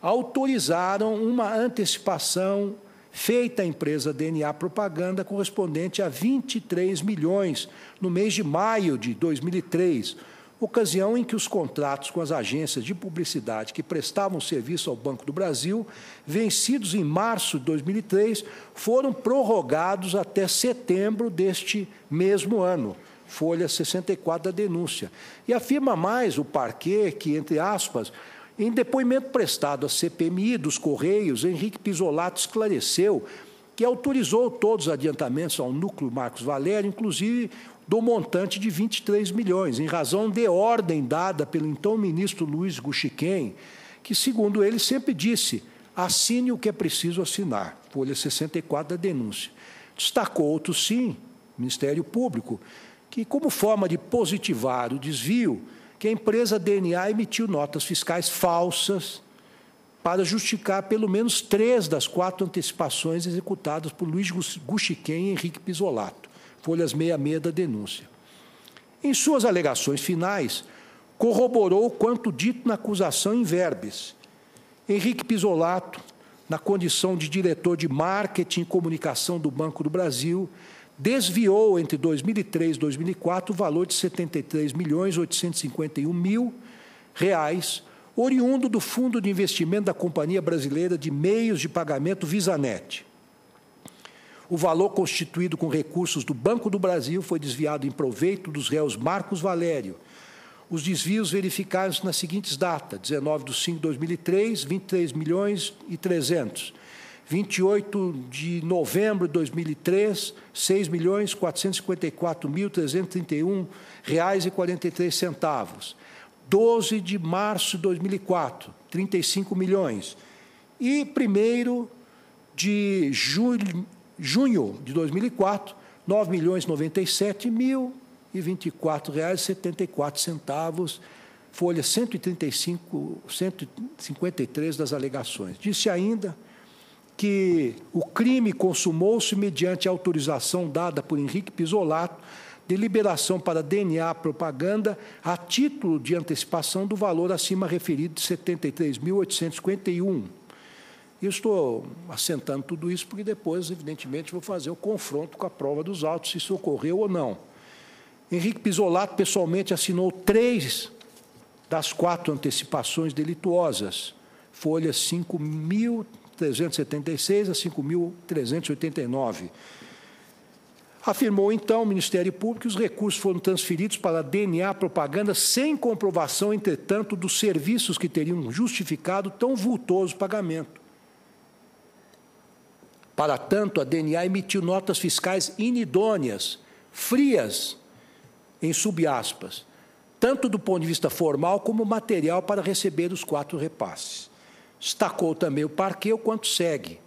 autorizaram uma antecipação feita à empresa D N A Propaganda correspondente a vinte e três milhões no mês de maio de dois mil e três, ocasião em que os contratos com as agências de publicidade que prestavam serviço ao Banco do Brasil, vencidos em março de dois mil e três, foram prorrogados até setembro deste mesmo ano, folha sessenta e quatro da denúncia. E afirma mais o parquê que, entre aspas, em depoimento prestado à C P M I dos Correios, Henrique Pizzolato esclareceu que autorizou todos os adiantamentos ao núcleo Marcos Valério, inclusive do montante de vinte e três milhões, em razão de ordem dada pelo então ministro Luiz Gushiken, que, segundo ele, sempre disse, assine o que é preciso assinar, folha sessenta e quatro da denúncia. Destacou outro sim, Ministério Público, que, como forma de positivar o desvio, que a empresa D N A emitiu notas fiscais falsas para justificar pelo menos três das quatro antecipações executadas por Luiz Gushiken e Henrique Pizzolato. Folhas sessenta e seis da denúncia. Em suas alegações finais, corroborou quanto dito na acusação em verbis. Henrique Pizzolato, na condição de diretor de marketing e comunicação do Banco do Brasil, desviou entre dois mil e três e dois mil e quatro o valor de setenta e três milhões oitocentos e cinquenta e um mil reais, oriundo do Fundo de Investimento da Companhia Brasileira de Meios de Pagamento Visanet. O valor constituído com recursos do Banco do Brasil foi desviado em proveito dos réus Marcos Valério. Os desvios verificaram-se nas seguintes datas: dezenove de maio de dois mil e três, vinte e três milhões e trezentos, vinte e oito de novembro de dois mil e três, seis milhões quatrocentos e cinquenta e quatro mil trezentos e trinta e um reais e quarenta e três centavos, doze de março de dois mil e quatro, trinta e cinco milhões, e primeiro de junho de dois mil e quatro, nove milhões noventa e sete mil e vinte e quatro reais e setenta e quatro centavos, folha cento e trinta e cinco, cento e cinquenta e três das alegações. Disse ainda que o crime consumou-se mediante autorização dada por Henrique Pizzolato de liberação para D N A Propaganda a título de antecipação do valor acima referido de setenta e três mil oitocentos e cinquenta e um reais. Eu estou assentando tudo isso porque depois, evidentemente, vou fazer o confronto com a prova dos autos, se isso ocorreu ou não. Henrique Pizzolato pessoalmente assinou três das quatro antecipações delituosas, folhas cinco mil trezentos e setenta e seis a cinco mil trezentos e oitenta e nove. Afirmou, então, o Ministério Público que os recursos foram transferidos para a D N A Propaganda sem comprovação, entretanto, dos serviços que teriam justificado tão vultoso pagamento. Para tanto, a D N A emitiu notas fiscais inidôneas, frias, em subaspas, tanto do ponto de vista formal como material para receber os quatro repasses. Destacou também o parquê o quanto segue.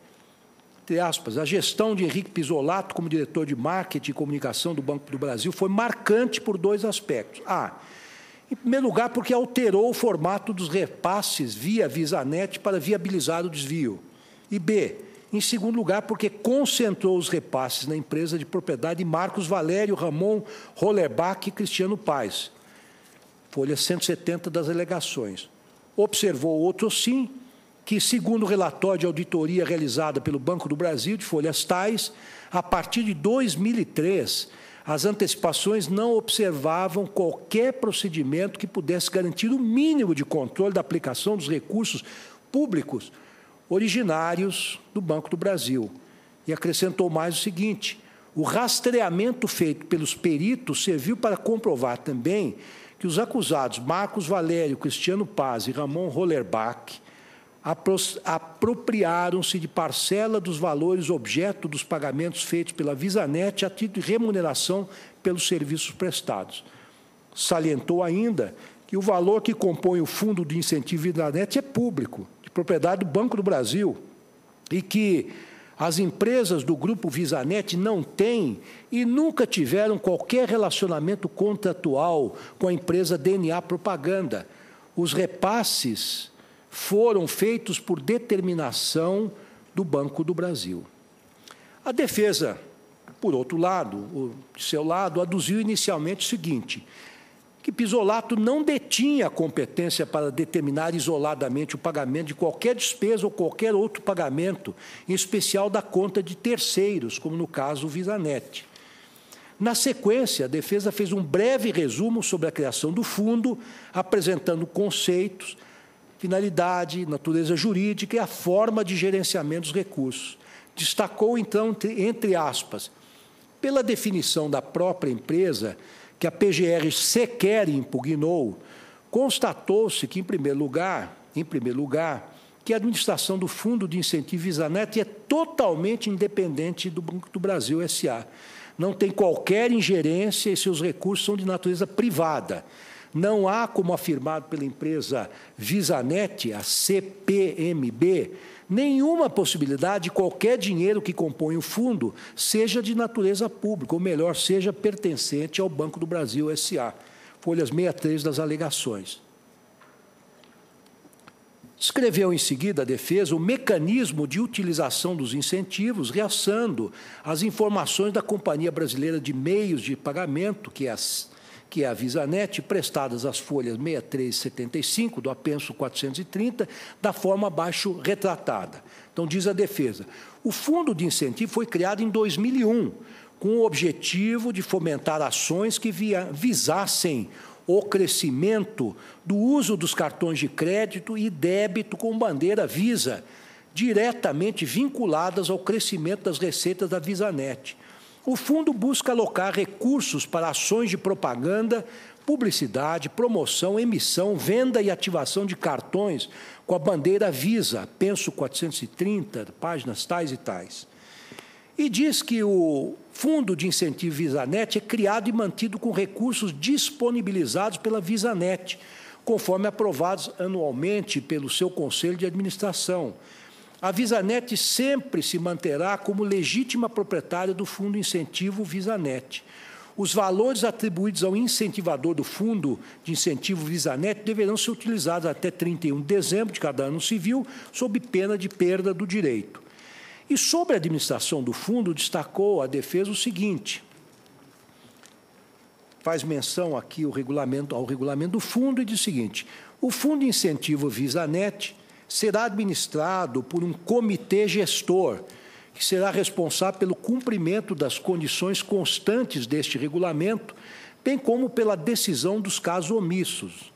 Entre aspas, a gestão de Henrique Pizzolato como diretor de marketing e comunicação do Banco do Brasil foi marcante por dois aspectos. A, em primeiro lugar, porque alterou o formato dos repasses via Visanet para viabilizar o desvio. E B, em segundo lugar, porque concentrou os repasses na empresa de propriedade de Marcos Valério, Ramon Hollerbach e Cristiano Paz. Folha cento e setenta das alegações. Observou outro sim, que, segundo o relatório de auditoria realizada pelo Banco do Brasil, de folhas tais, a partir de dois mil e três, as antecipações não observavam qualquer procedimento que pudesse garantir o mínimo de controle da aplicação dos recursos públicos originários do Banco do Brasil. E acrescentou mais o seguinte: o rastreamento feito pelos peritos serviu para comprovar também que os acusados Marcos Valério, Cristiano Paz e Ramon Hollerbach apropriaram-se de parcela dos valores objeto dos pagamentos feitos pela Visanet a título de remuneração pelos serviços prestados. Salientou ainda que o valor que compõe o fundo de incentivo Visanet é público, de propriedade do Banco do Brasil, e que as empresas do grupo Visanet não têm e nunca tiveram qualquer relacionamento contratual com a empresa D N A Propaganda. Os repasses foram feitos por determinação do Banco do Brasil. A defesa, por outro lado, de seu lado, aduziu inicialmente o seguinte, que Pizzolato não detinha a competência para determinar isoladamente o pagamento de qualquer despesa ou qualquer outro pagamento, em especial da conta de terceiros, como no caso o Visanet. Na sequência, a defesa fez um breve resumo sobre a criação do fundo, apresentando conceitos, finalidade, natureza jurídica e a forma de gerenciamento dos recursos. Destacou, então, entre aspas, pela definição da própria empresa, que a P G R sequer impugnou, constatou-se que, em primeiro lugar, em primeiro lugar, que a administração do Fundo de Incentivo Visanet é totalmente independente do Banco do Brasil S A Não tem qualquer ingerência e seus recursos são de natureza privada. Não há, como afirmado pela empresa Visanet, a C P M B, nenhuma possibilidade de qualquer dinheiro que compõe o fundo seja de natureza pública, ou melhor, seja pertencente ao Banco do Brasil S A Folhas sessenta e três das alegações. Escreveu em seguida a defesa o mecanismo de utilização dos incentivos, reaçando as informações da Companhia Brasileira de Meios de Pagamento, que é a que é a Visanet, prestadas às folhas sessenta e três e setenta e cinco, do apenso quatrocentos e trinta, da forma abaixo retratada. Então, diz a defesa, o Fundo de Incentivo foi criado em dois mil e um, com o objetivo de fomentar ações que visassem o crescimento do uso dos cartões de crédito e débito com bandeira Visa, diretamente vinculadas ao crescimento das receitas da Visanet. O fundo busca alocar recursos para ações de propaganda, publicidade, promoção, emissão, venda e ativação de cartões com a bandeira Visa, penso quatrocentos e trinta, páginas tais e tais. E diz que o Fundo de Incentivo Visanet é criado e mantido com recursos disponibilizados pela Visanet, conforme aprovados anualmente pelo seu Conselho de Administração. A Visanet sempre se manterá como legítima proprietária do Fundo Incentivo Visanet. Os valores atribuídos ao incentivador do Fundo de Incentivo Visanet deverão ser utilizados até trinta e um de dezembro de cada ano civil, sob pena de perda do direito. E sobre a administração do fundo, destacou a defesa o seguinte, faz menção aqui ao regulamento, ao regulamento do fundo e diz o seguinte, o Fundo de Incentivo Visanet será administrado por um comitê gestor, que será responsável pelo cumprimento das condições constantes deste regulamento, bem como pela decisão dos casos omissos.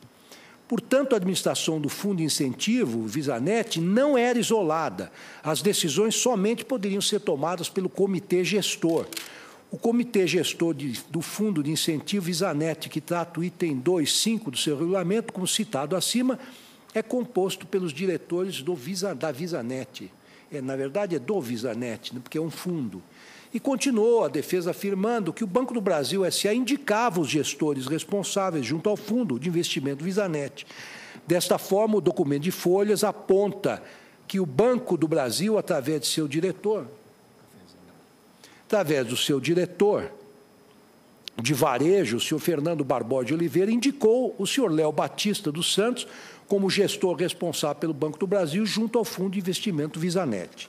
Portanto, a administração do Fundo de Incentivo, Visanet, não era isolada. As decisões somente poderiam ser tomadas pelo Comitê Gestor. O Comitê Gestor de, do Fundo de Incentivo, Visanet, que trata o item dois ponto cinco do seu regulamento, como citado acima, é composto pelos diretores do Visa, da Visanet. É, na verdade, é do Visanet, né, porque é um fundo. E continuou a defesa afirmando que o Banco do Brasil S A indicava os gestores responsáveis junto ao Fundo de Investimento Visanet. Desta forma, o documento de folhas aponta que o Banco do Brasil, através de seu diretor, através do seu diretor de varejo, o senhor Fernando Barbosa de Oliveira, indicou o senhor Léo Batista dos Santos como gestor responsável pelo Banco do Brasil junto ao Fundo de Investimento Visanet.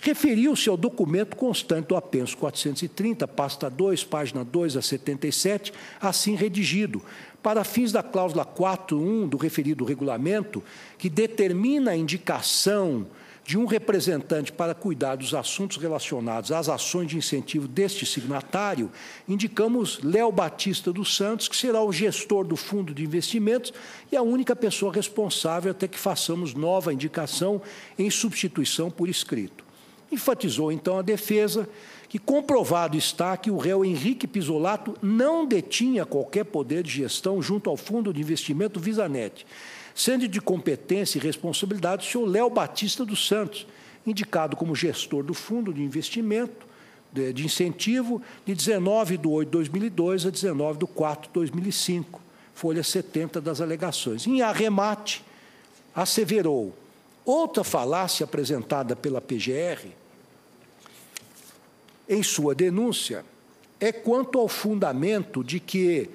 Referiu-se ao documento constante do apenso quatrocentos e trinta, pasta dois, página dois a setenta e sete, assim redigido, para fins da cláusula quatro ponto um do referido regulamento, que determina a indicação de um representante para cuidar dos assuntos relacionados às ações de incentivo deste signatário, indicamos Léo Batista dos Santos, que será o gestor do Fundo de Investimentos e a única pessoa responsável até que façamos nova indicação em substituição por escrito. Enfatizou, então, a defesa que comprovado está que o réu Henrique Pizzolato não detinha qualquer poder de gestão junto ao Fundo de Investimento Visanet, sendo de competência e responsabilidade o senhor Léo Batista dos Santos, indicado como gestor do Fundo de Investimento de, de Incentivo de dezenove de oito de dois mil e dois a dezenove de quatro de dois mil e cinco, folha setenta das alegações. Em arremate, asseverou outra falácia apresentada pela P G R, em sua denúncia, é quanto ao fundamento de que,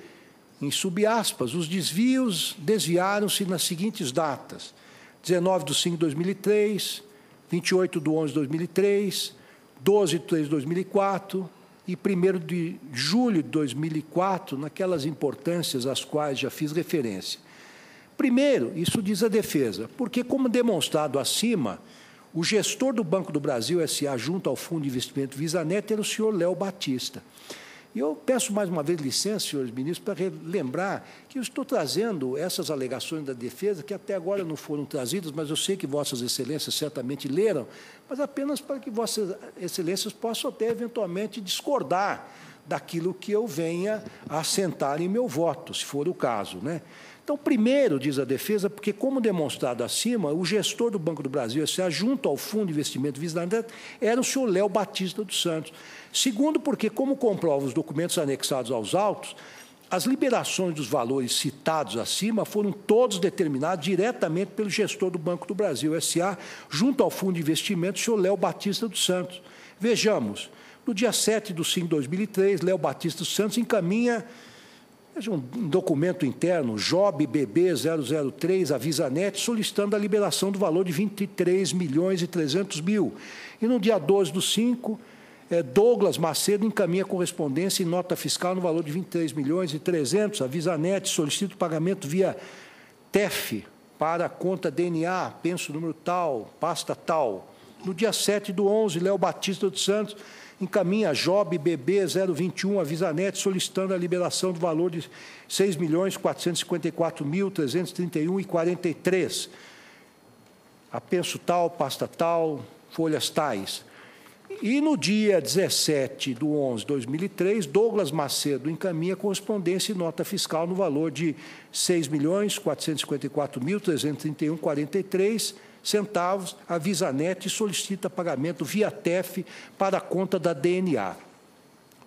em subaspas, os desvios desviaram-se nas seguintes datas, dezenove de cinco de dois mil e três, vinte e oito de onze de dois mil e três, doze de três de dois mil e quatro e primeiro de julho de dois mil e quatro, naquelas importâncias às quais já fiz referência. Primeiro, isso diz a defesa, porque, como demonstrado acima, o gestor do Banco do Brasil S A junto ao Fundo de Investimento Visanet era o senhor Léo Batista. E eu peço mais uma vez licença, senhores ministros, para lembrar que eu estou trazendo essas alegações da defesa, que até agora não foram trazidas, mas eu sei que vossas excelências certamente leram, mas apenas para que vossas excelências possam até eventualmente discordar daquilo que eu venha a assentar em meu voto, se for o caso, né? Então, primeiro, diz a defesa, porque, como demonstrado acima, o gestor do Banco do Brasil S A junto ao Fundo de Investimento Visanet era o senhor Léo Batista dos Santos. Segundo, porque, como comprovam os documentos anexados aos autos, as liberações dos valores citados acima foram todos determinados diretamente pelo gestor do Banco do Brasil S A junto ao Fundo de Investimento, o senhor Léo Batista dos Santos. Vejamos, no dia sete de cinco de dois mil e três, Léo Batista dos Santos encaminha... Veja um documento interno, J O B B zero zero três, a Visanet, solicitando a liberação do valor de vinte e três milhões e trezentos mil. E no dia doze do cinco, é, Douglas Macedo encaminha correspondência em nota fiscal no valor de vinte e três milhões e trezentos, a Visanet solicita o pagamento via T E F para a conta D N A, penso número tal, pasta tal. No dia sete do onze, Léo Batista dos Santos encaminha a J O B B B zero vinte e um à Visanet, solicitando a liberação do valor de seis milhões quatrocentos e cinquenta e quatro mil trezentos e trinta e um reais e quarenta e três centavos. Apenso tal, pasta tal, folhas tais. E no dia dezessete do onze de dois mil e três, Douglas Macedo encaminha correspondência e nota fiscal no valor de seis milhões quatrocentos e cinquenta e quatro mil trezentos e trinta e um reais e quarenta e três centavos à Visanet e solicita pagamento via T E F para a conta da D N A.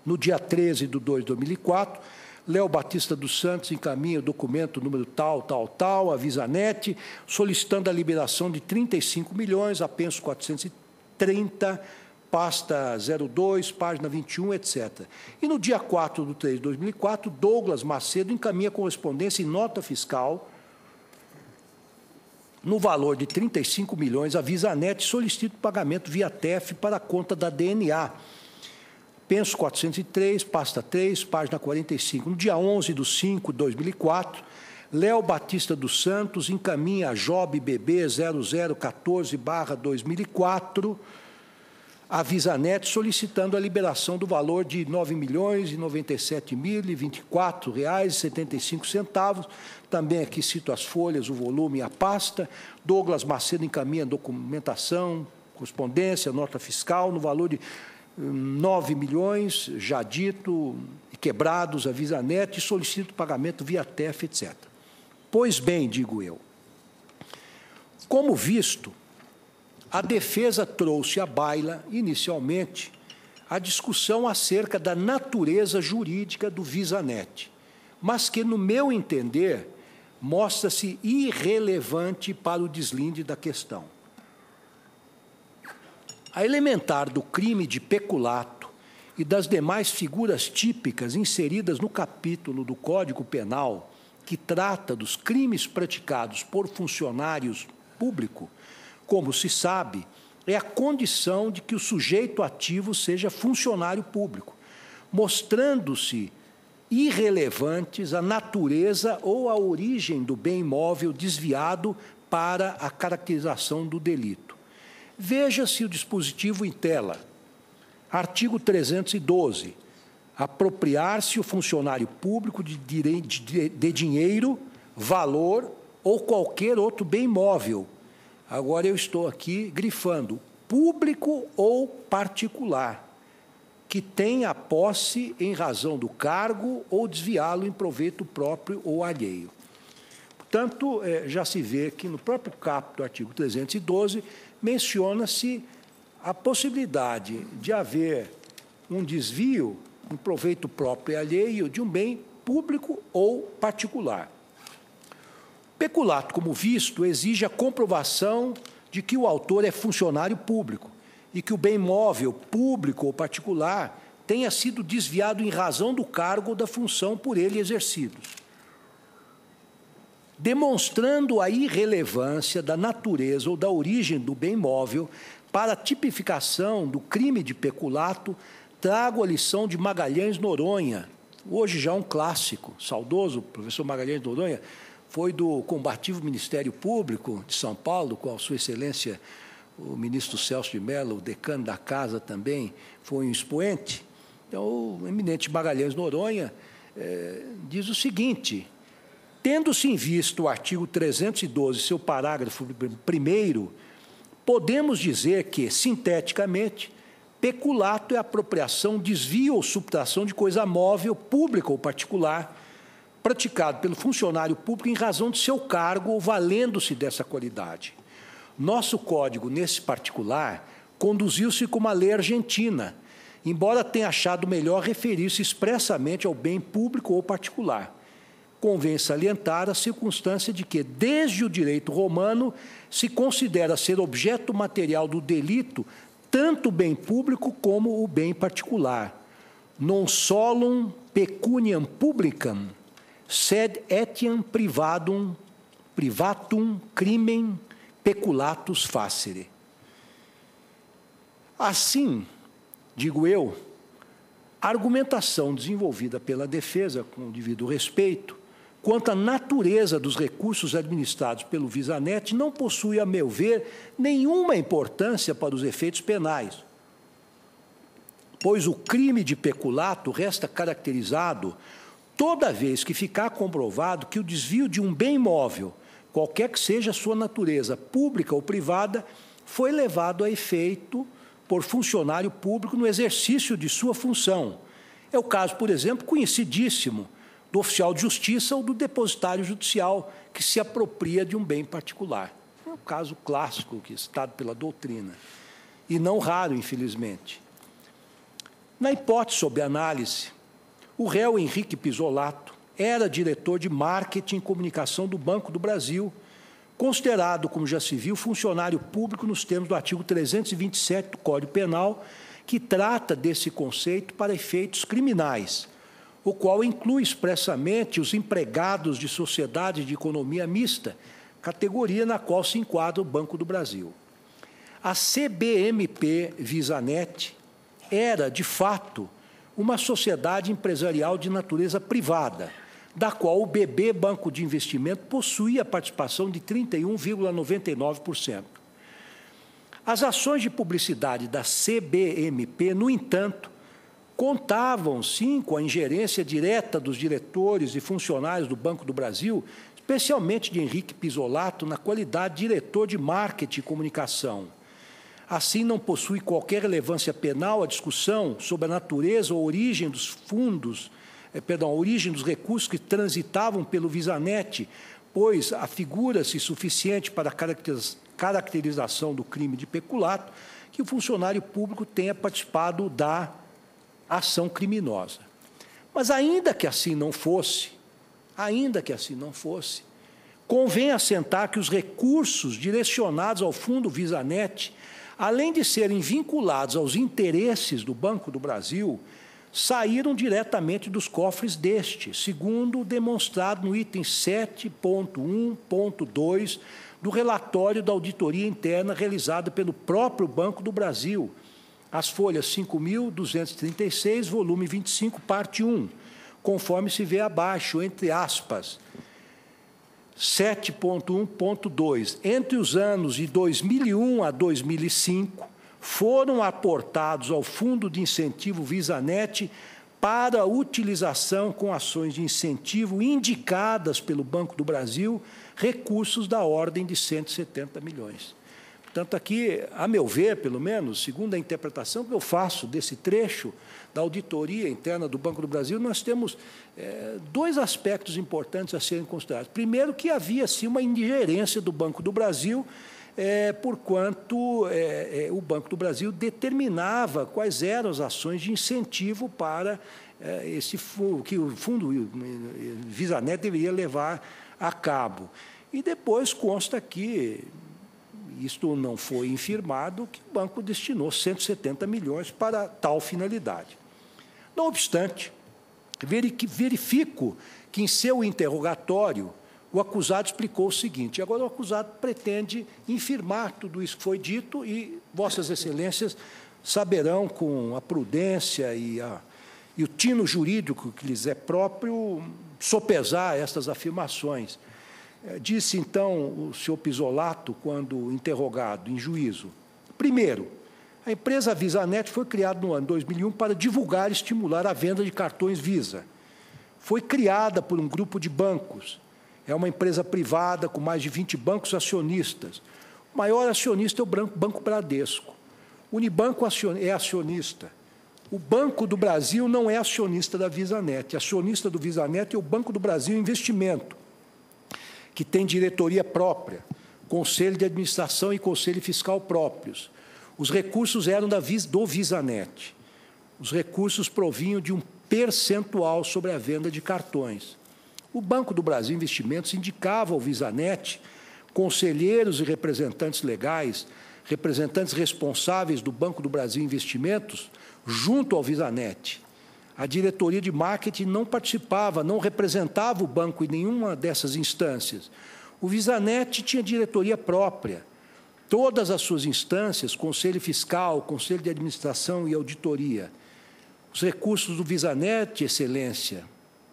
No dia treze de dois de dois mil e quatro, Léo Batista dos Santos encaminha o documento número tal, tal, tal, à Visanet, solicitando a liberação de trinta e cinco milhões, apenso quatrocentos e trinta, pasta zero dois, página vinte e um, etcétera. E no dia quatro de três de dois mil e quatro, Douglas Macedo encaminha correspondência em nota fiscal no valor de trinta e cinco milhões, à Visanet solicita o pagamento via T E F para a conta da D N A. Penso quatrocentos e três, pasta três, página quarenta e cinco. No dia onze de cinco de dois mil e quatro, Léo Batista dos Santos encaminha a J O B B B zero zero um quatro barra dois mil e quatro, a Visanet solicitando a liberação do valor de nove milhões e noventa e sete mil e vinte e quatro reais e setenta e cinco centavos. Também aqui cito as folhas, o volume e a pasta. Douglas Macedo encaminha documentação, correspondência, nota fiscal, no valor de nove milhões, já dito, quebrados, a Visanet, e solicita o pagamento via T E F, etcétera. Pois bem, digo eu, como visto, a defesa trouxe à baila, inicialmente, a discussão acerca da natureza jurídica do Visanet, mas que, no meu entender, mostra-se irrelevante para o deslinde da questão. A elementar do crime de peculato e das demais figuras típicas inseridas no capítulo do Código Penal, que trata dos crimes praticados por funcionários públicos, como se sabe, é a condição de que o sujeito ativo seja funcionário público, mostrando-se irrelevantes a natureza ou a origem do bem imóvel desviado para a caracterização do delito. Veja-se o dispositivo em tela. Artigo trezentos e doze. Apropriar-se o funcionário público de, de, de, de dinheiro, valor ou qualquer outro bem imóvel. Agora eu estou aqui grifando, público ou particular, que tenha posse em razão do cargo ou desviá-lo em proveito próprio ou alheio. Portanto, já se vê que no próprio caput do artigo trezentos e doze menciona-se a possibilidade de haver um desvio em proveito próprio e alheio de um bem público ou particular. Peculato, como visto, exige a comprovação de que o autor é funcionário público e que o bem móvel, público ou particular, tenha sido desviado em razão do cargo ou da função por ele exercidos, demonstrando a irrelevância da natureza ou da origem do bem móvel para a tipificação do crime de peculato, trago a lição de Magalhães Noronha, hoje já um clássico, saudoso, professor Magalhães Noronha, foi do combativo Ministério Público de São Paulo, do qual sua excelência, o ministro Celso de Mello, o decano da casa também, foi um expoente. Então, o eminente Magalhães Noronha eh, diz o seguinte, tendo-se em vista o artigo trezentos e doze, seu parágrafo primeiro, podemos dizer que, sinteticamente, peculato é apropriação, desvio ou subtração de coisa móvel, pública ou particular, praticado pelo funcionário público em razão de seu cargo ou valendo-se dessa qualidade. Nosso código, nesse particular, conduziu-se como a lei argentina, embora tenha achado melhor referir-se expressamente ao bem público ou particular. Convém salientar a circunstância de que, desde o direito romano, se considera ser objeto material do delito tanto o bem público como o bem particular. Non solum pecuniam publicam, sed etiam privadum, privatum crimen peculatus facere. Assim, digo eu, a argumentação desenvolvida pela defesa, com o devido respeito, quanto à natureza dos recursos administrados pelo Visanet, não possui, a meu ver, nenhuma importância para os efeitos penais, pois o crime de peculato resta caracterizado toda vez que ficar comprovado que o desvio de um bem imóvel, qualquer que seja a sua natureza, pública ou privada, foi levado a efeito por funcionário público no exercício de sua função. É o caso, por exemplo, conhecidíssimo do oficial de justiça ou do depositário judicial que se apropria de um bem particular. É um caso clássico que é citado pela doutrina, e não raro, infelizmente. Na hipótese sob análise, o réu Henrique Pizzolato era diretor de marketing e comunicação do Banco do Brasil, considerado, como já se viu, funcionário público nos termos do artigo trezentos e vinte e sete do Código Penal, que trata desse conceito para efeitos criminais, o qual inclui expressamente os empregados de sociedade de economia mista, categoria na qual se enquadra o Banco do Brasil. A C B M P Visanet era, de fato, uma sociedade empresarial de natureza privada, da qual o B B Banco de Investimento possuía participação de trinta e um vírgula noventa e nove por cento. As ações de publicidade da C B M P, no entanto, contavam, sim, com a ingerência direta dos diretores e funcionários do Banco do Brasil, especialmente de Henrique Pizzolato, na qualidade de diretor de marketing e comunicação. Assim, não possui qualquer relevância penal a discussão sobre a natureza ou origem dos fundos, perdão, a origem dos recursos que transitavam pelo Visanet, pois afigura-se suficiente para a caracterização do crime de peculato que o funcionário público tenha participado da ação criminosa. Mas ainda que assim não fosse, ainda que assim não fosse, convém assentar que os recursos direcionados ao fundo Visanet, além de serem vinculados aos interesses do Banco do Brasil, saíram diretamente dos cofres deste, segundo demonstrado no item sete ponto um ponto dois do relatório da auditoria interna realizada pelo próprio Banco do Brasil, as folhas cinco mil duzentos e trinta e seis, volume vinte e cinco, parte um, conforme se vê abaixo, entre aspas, sete ponto um ponto dois. Entre os anos de dois mil e um a dois mil e cinco, foram aportados ao Fundo de Incentivo Visanet para utilização com ações de incentivo indicadas pelo Banco do Brasil, recursos da ordem de cento e setenta milhões. Portanto, aqui, a meu ver, pelo menos, segundo a interpretação que eu faço desse trecho da auditoria interna do Banco do Brasil, nós temos é, dois aspectos importantes a serem considerados. Primeiro, que havia, sim, uma ingerência do Banco do Brasil, É, porquanto é, é, o Banco do Brasil determinava quais eram as ações de incentivo para é, esse que o fundo Visanet deveria levar a cabo. E depois consta que, isto não foi infirmado, que o banco destinou cento e setenta milhões para tal finalidade. Não obstante, verifico que em seu interrogatório, o acusado explicou o seguinte, agora o acusado pretende infirmar tudo isso que foi dito e vossas excelências saberão com a prudência e, a, e o tino jurídico que lhes é próprio sopesar estas afirmações. Disse, então, o senhor Pizzolato, quando interrogado em juízo, primeiro, a empresa Visanet foi criada no ano dois mil e um para divulgar e estimular a venda de cartões Visa. Foi criada por um grupo de bancos. É uma empresa privada com mais de vinte bancos acionistas. O maior acionista é o Banco Bradesco. O Unibanco é acionista. O Banco do Brasil não é acionista da Visanet. Acionista do Visanet é o Banco do Brasil Investimento, que tem diretoria própria, conselho de administração e conselho fiscal próprios. Os recursos eram da, do Visanet. Os recursos provinham de um percentual sobre a venda de cartões. O Banco do Brasil Investimentos indicava ao Visanet conselheiros e representantes legais, representantes responsáveis do Banco do Brasil Investimentos, junto ao Visanet. A diretoria de marketing não participava, não representava o banco em nenhuma dessas instâncias. O Visanet tinha diretoria própria. Todas as suas instâncias, conselho fiscal, conselho de administração e auditoria. Os recursos do Visanet, excelência,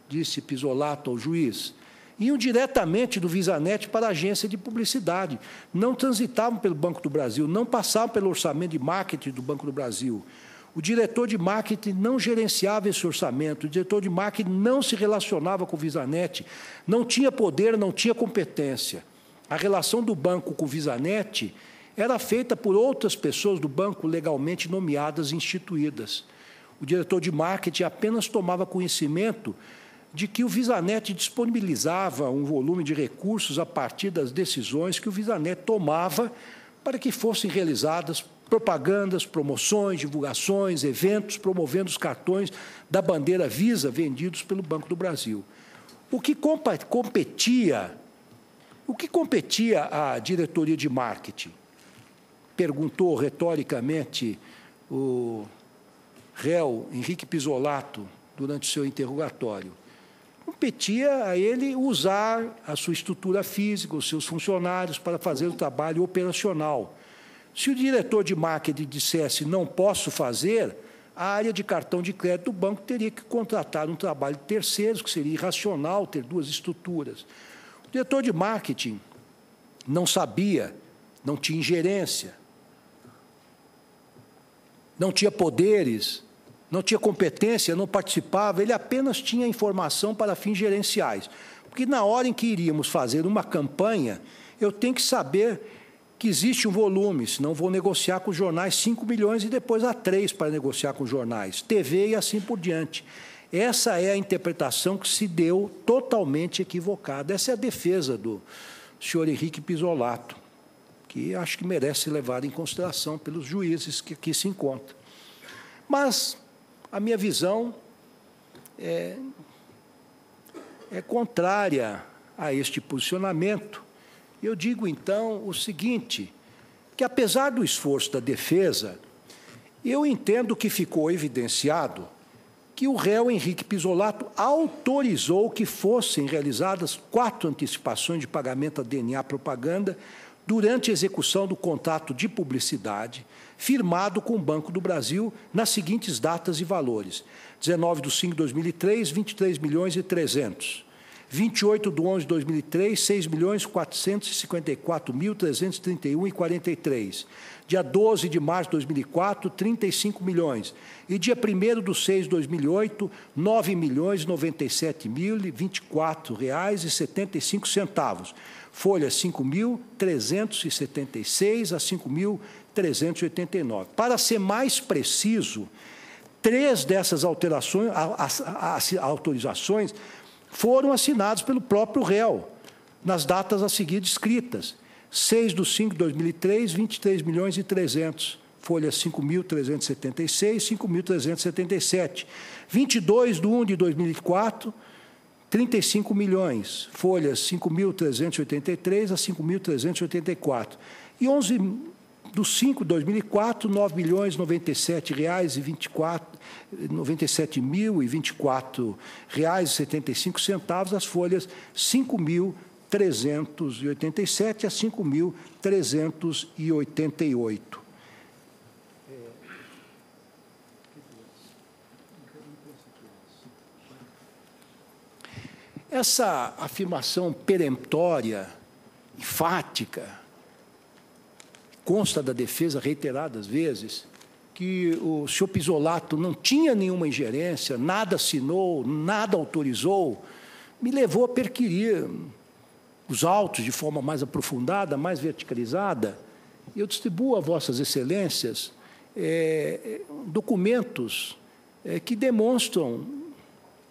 disse Pizzolato ao juiz, iam diretamente do Visanet para a agência de publicidade, não transitavam pelo Banco do Brasil, não passavam pelo orçamento de marketing do Banco do Brasil. O diretor de marketing não gerenciava esse orçamento, o diretor de marketing não se relacionava com o Visanet, não tinha poder, não tinha competência. A relação do banco com o Visanet era feita por outras pessoas do banco legalmente nomeadas e instituídas. O diretor de marketing apenas tomava conhecimento de que o Visanet disponibilizava um volume de recursos a partir das decisões que o Visanet tomava para que fossem realizadas propagandas, promoções, divulgações, eventos, promovendo os cartões da bandeira Visa vendidos pelo Banco do Brasil. O que competia, o que competia à diretoria de marketing? Perguntou retoricamente o réu Henrique Pizzolato durante o seu interrogatório. Competia a ele usar a sua estrutura física, os seus funcionários, para fazer o trabalho operacional. Se o diretor de marketing dissesse não posso fazer, a área de cartão de crédito do banco teria que contratar um trabalho de terceiros, que seria irracional ter duas estruturas. O diretor de marketing não sabia, não tinha ingerência, não tinha poderes, não tinha competência, não participava, ele apenas tinha informação para fins gerenciais. Porque na hora em que iríamos fazer uma campanha, eu tenho que saber que existe um volume, senão vou negociar com os jornais cinco milhões e depois há três para negociar com os jornais, T V e assim por diante. Essa é a interpretação que se deu totalmente equivocada. Essa é a defesa do senhor Henrique Pizzolato, que acho que merece ser levada em consideração pelos juízes que aqui se encontram. Mas a minha visão é, é contrária a este posicionamento. Eu digo, então, o seguinte, que apesar do esforço da defesa, eu entendo que ficou evidenciado que o réu Henrique Pizzolato autorizou que fossem realizadas quatro antecipações de pagamento a D N A Propaganda durante a execução do contrato de publicidade firmado com o Banco do Brasil nas seguintes datas e valores. dezenove de maio de dois mil e três, vinte e três milhões e trezentos. vinte e oito de novembro de dois mil e três, seis milhões quatrocentos e cinquenta e quatro mil trezentos e trinta e um reais e quarenta e três centavos. Dia doze de março de dois mil e quatro, trinta e cinco milhões. E dia primeiro de seis de dois mil e oito, nove milhões noventa e sete mil e vinte e quatro reais e setenta e cinco centavos. Folha cinco mil trezentos e setenta e seis a cinco mil trezentos e oitenta e nove. Para ser mais preciso, três dessas alterações, as, as, as autorizações foram assinados pelo próprio réu, nas datas a seguir descritas. seis de maio de dois mil e três, vinte e três milhões e trezentos, folha cinco mil trezentos e setenta e seis, cinco mil trezentos e setenta e sete. vinte e dois de janeiro de dois mil e quatro, trinta e cinco milhões, folhas cinco mil trezentos e oitenta e três a cinco mil trezentos e oitenta e quatro. E onze de maio de dois mil e quatro, nove milhões noventa e sete mil e vinte e quatro reais e setenta e cinco centavos, as folhas cinco mil trezentos e oitenta e sete a cinco mil trezentos e oitenta e oito. Essa afirmação peremptória, enfática, consta da defesa reiteradas vezes que o senhor Pizzolato não tinha nenhuma ingerência, nada assinou, nada autorizou, me levou a perquirir os autos de forma mais aprofundada, mais verticalizada. Eu distribuo a vossas excelências é, documentos é, que demonstram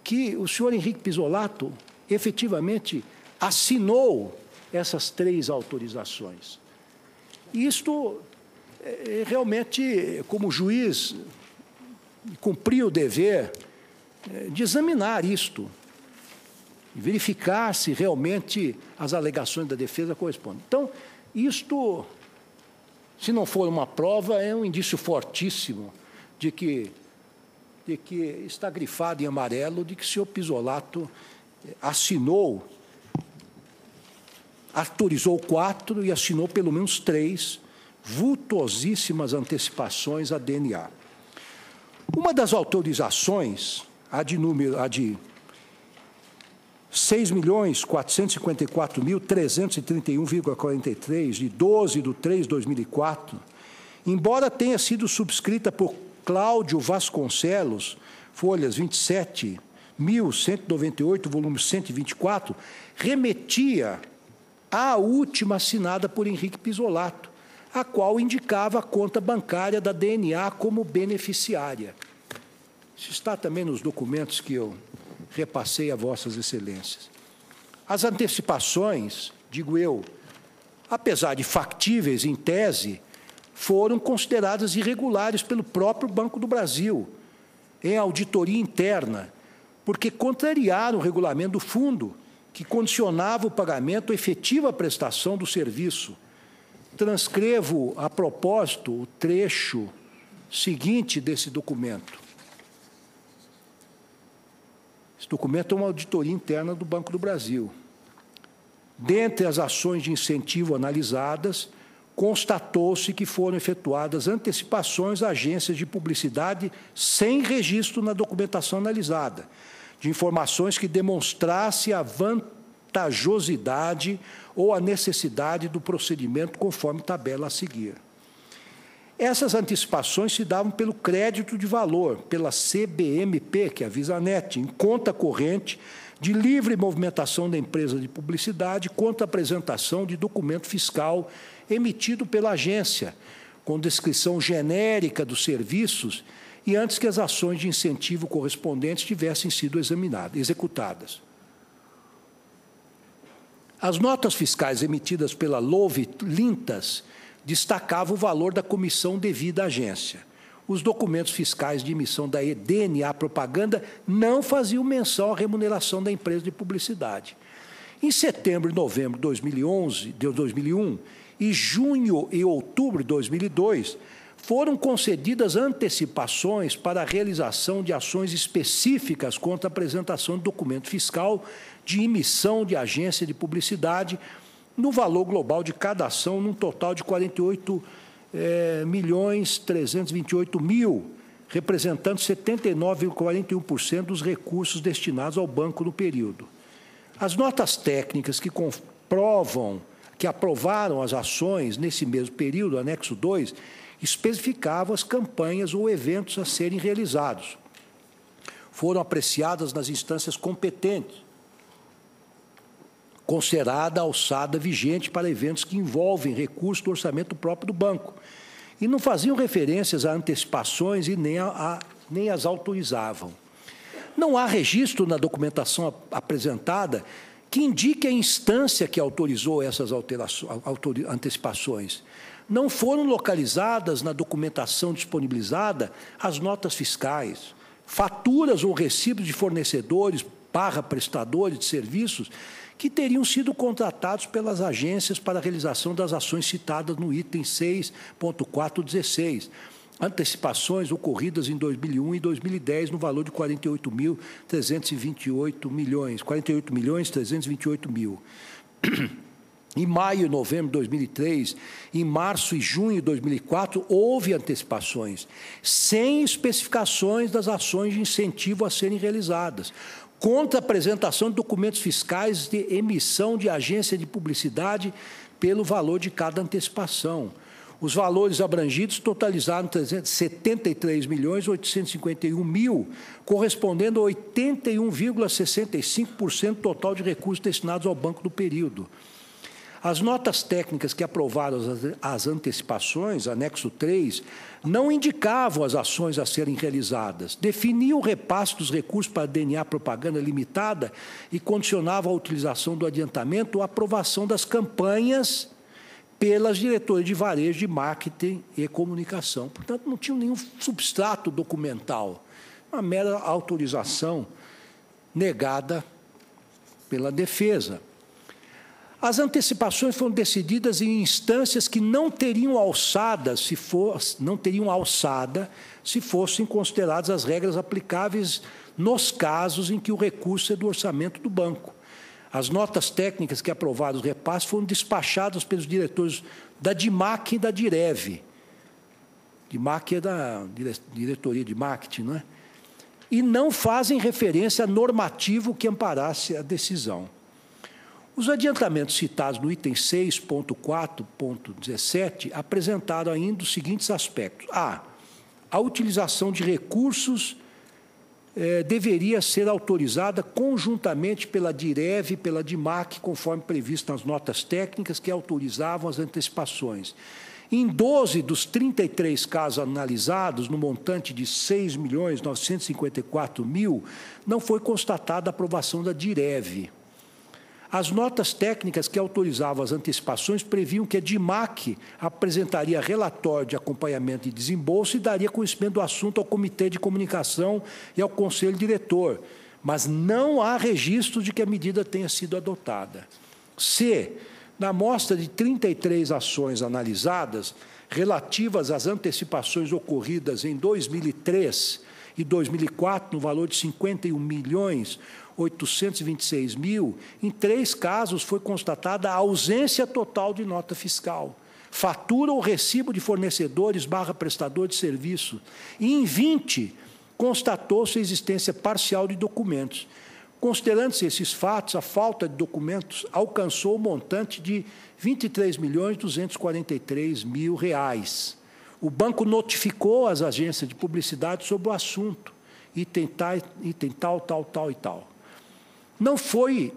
que o senhor Henrique Pizzolato efetivamente assinou essas três autorizações. Isto, realmente, como juiz, cumpri o dever de examinar isto, verificar se realmente as alegações da defesa correspondem. Então, isto, se não for uma prova, é um indício fortíssimo de que, de que está grifado em amarelo, de que o senhor Pizzolato assinou, autorizou quatro e assinou pelo menos três vultuosíssimas antecipações a D N A. Uma das autorizações, a de número, a de seis milhões quatrocentos e cinquenta e quatro mil trezentos e trinta e um vírgula quarenta e três, de doze de três de dois mil e quatro, embora tenha sido subscrita por Cláudio Vasconcelos, folhas vinte e sete mil cento e noventa e oito, volume cento e vinte e quatro, remetia à última assinada por Henrique Pizzolato, a qual indicava a conta bancária da D N A como beneficiária. Isso está também nos documentos que eu repassei a vossas excelências. As antecipações, digo eu, apesar de factíveis em tese, foram consideradas irregulares pelo próprio Banco do Brasil, em auditoria interna, porque contrariaram o regulamento do fundo, que condicionava o pagamento à efetiva prestação do serviço. Transcrevo, a propósito, o trecho seguinte desse documento. Esse documento é uma auditoria interna do Banco do Brasil. Dentre as ações de incentivo analisadas, constatou-se que foram efetuadas antecipações a agências de publicidade sem registro na documentação analisada, de informações que demonstrasse a vantajosidade ou a necessidade do procedimento conforme tabela a seguir. Essas antecipações se davam pelo crédito de valor, pela C B M P, que é a Visanet, em conta corrente de livre movimentação da empresa de publicidade, quanto à apresentação de documento fiscal emitido pela agência, com descrição genérica dos serviços e antes que as ações de incentivo correspondentes tivessem sido examinadas, executadas. As notas fiscais emitidas pela Louve Lintas destacavam o valor da comissão devida à agência. Os documentos fiscais de emissão da D N A Propaganda não faziam menção à remuneração da empresa de publicidade. Em setembro e novembro de dois mil e onze, de dois mil e um e junho e outubro de dois mil e dois, foram concedidas antecipações para a realização de ações específicas quanto à apresentação de documento fiscal de emissão de agência de publicidade, no valor global de cada ação, num total de quarenta e oito milhões trezentos e vinte e oito mil, representando setenta e nove vírgula quarenta e um por cento dos recursos destinados ao banco no período. As notas técnicas que comprovam, que aprovaram as ações nesse mesmo período, anexo dois, especificavam as campanhas ou eventos a serem realizados. Foram apreciadas nas instâncias competentes, considerada a alçada vigente para eventos que envolvem recursos do orçamento próprio do banco, e não faziam referências a antecipações e nem, a, a, nem as autorizavam. Não há registro na documentação apresentada que indique a instância que autorizou essas alterações, antecipações. Não foram localizadas na documentação disponibilizada as notas fiscais, faturas ou recibos de fornecedores, barra prestadores de serviços, que teriam sido contratados pelas agências para a realização das ações citadas no item seis ponto quatrocentos e dezesseis, antecipações ocorridas em dois mil e um e dois mil e dez no valor de quarenta e oito milhões trezentos e vinte e oito mil. Em maio e novembro de dois mil e três, em março e junho de dois mil e quatro, houve antecipações, sem especificações das ações de incentivo a serem realizadas, contra a apresentação de documentos fiscais de emissão de agência de publicidade pelo valor de cada antecipação. Os valores abrangidos totalizaram setenta e três milhões oitocentos e cinquenta e um mil, correspondendo a oitenta e um vírgula sessenta e cinco por cento total de recursos destinados ao banco do período. As notas técnicas que aprovaram as antecipações, anexo três, não indicavam as ações a serem realizadas, definiam o repasse dos recursos para a D N A Propaganda Limitada e condicionavam a utilização do adiantamento à aprovação das campanhas pelas diretorias de varejo de marketing e comunicação. Portanto, não tinham nenhum substrato documental, uma mera autorização negada pela defesa. As antecipações foram decididas em instâncias que não teriam alçada se, for, não teriam alçada, se fossem consideradas as regras aplicáveis nos casos em que o recurso é do orçamento do banco. As notas técnicas que aprovaram os repasses foram despachadas pelos diretores da D I M A C e da D I R E V. D I M A C é da diretoria de marketing, não é? e não fazem referência a normativo que amparasse a decisão. Os adiantamentos citados no item seis ponto quatro ponto dezessete apresentaram ainda os seguintes aspectos. A. A utilização de recursos eh, deveria ser autorizada conjuntamente pela DIREV e pela DIMAC, conforme previsto nas notas técnicas que autorizavam as antecipações. Em doze dos trinta e três casos analisados, no montante de seis milhões novecentos e cinquenta e quatro mil, não foi constatada a aprovação da DIREV. As notas técnicas que autorizavam as antecipações previam que a DIMAC apresentaria relatório de acompanhamento e desembolso e daria conhecimento do assunto ao Comitê de Comunicação e ao Conselho Diretor, mas não há registro de que a medida tenha sido adotada. C. Na amostra de trinta e três ações analisadas, relativas às antecipações ocorridas em dois mil e três e dois mil e quatro, no valor de cinquenta e um milhões oitocentos e vinte e seis mil, em três casos foi constatada a ausência total de nota fiscal, fatura ou recibo de fornecedores barra prestador de serviço. E em vinte, constatou-se a existência parcial de documentos. Considerando-se esses fatos, a falta de documentos alcançou o montante de vinte e três milhões duzentos e quarenta e três mil reais. O banco notificou as agências de publicidade sobre o assunto, item tal, item tal, tal, tal e tal. Não foi,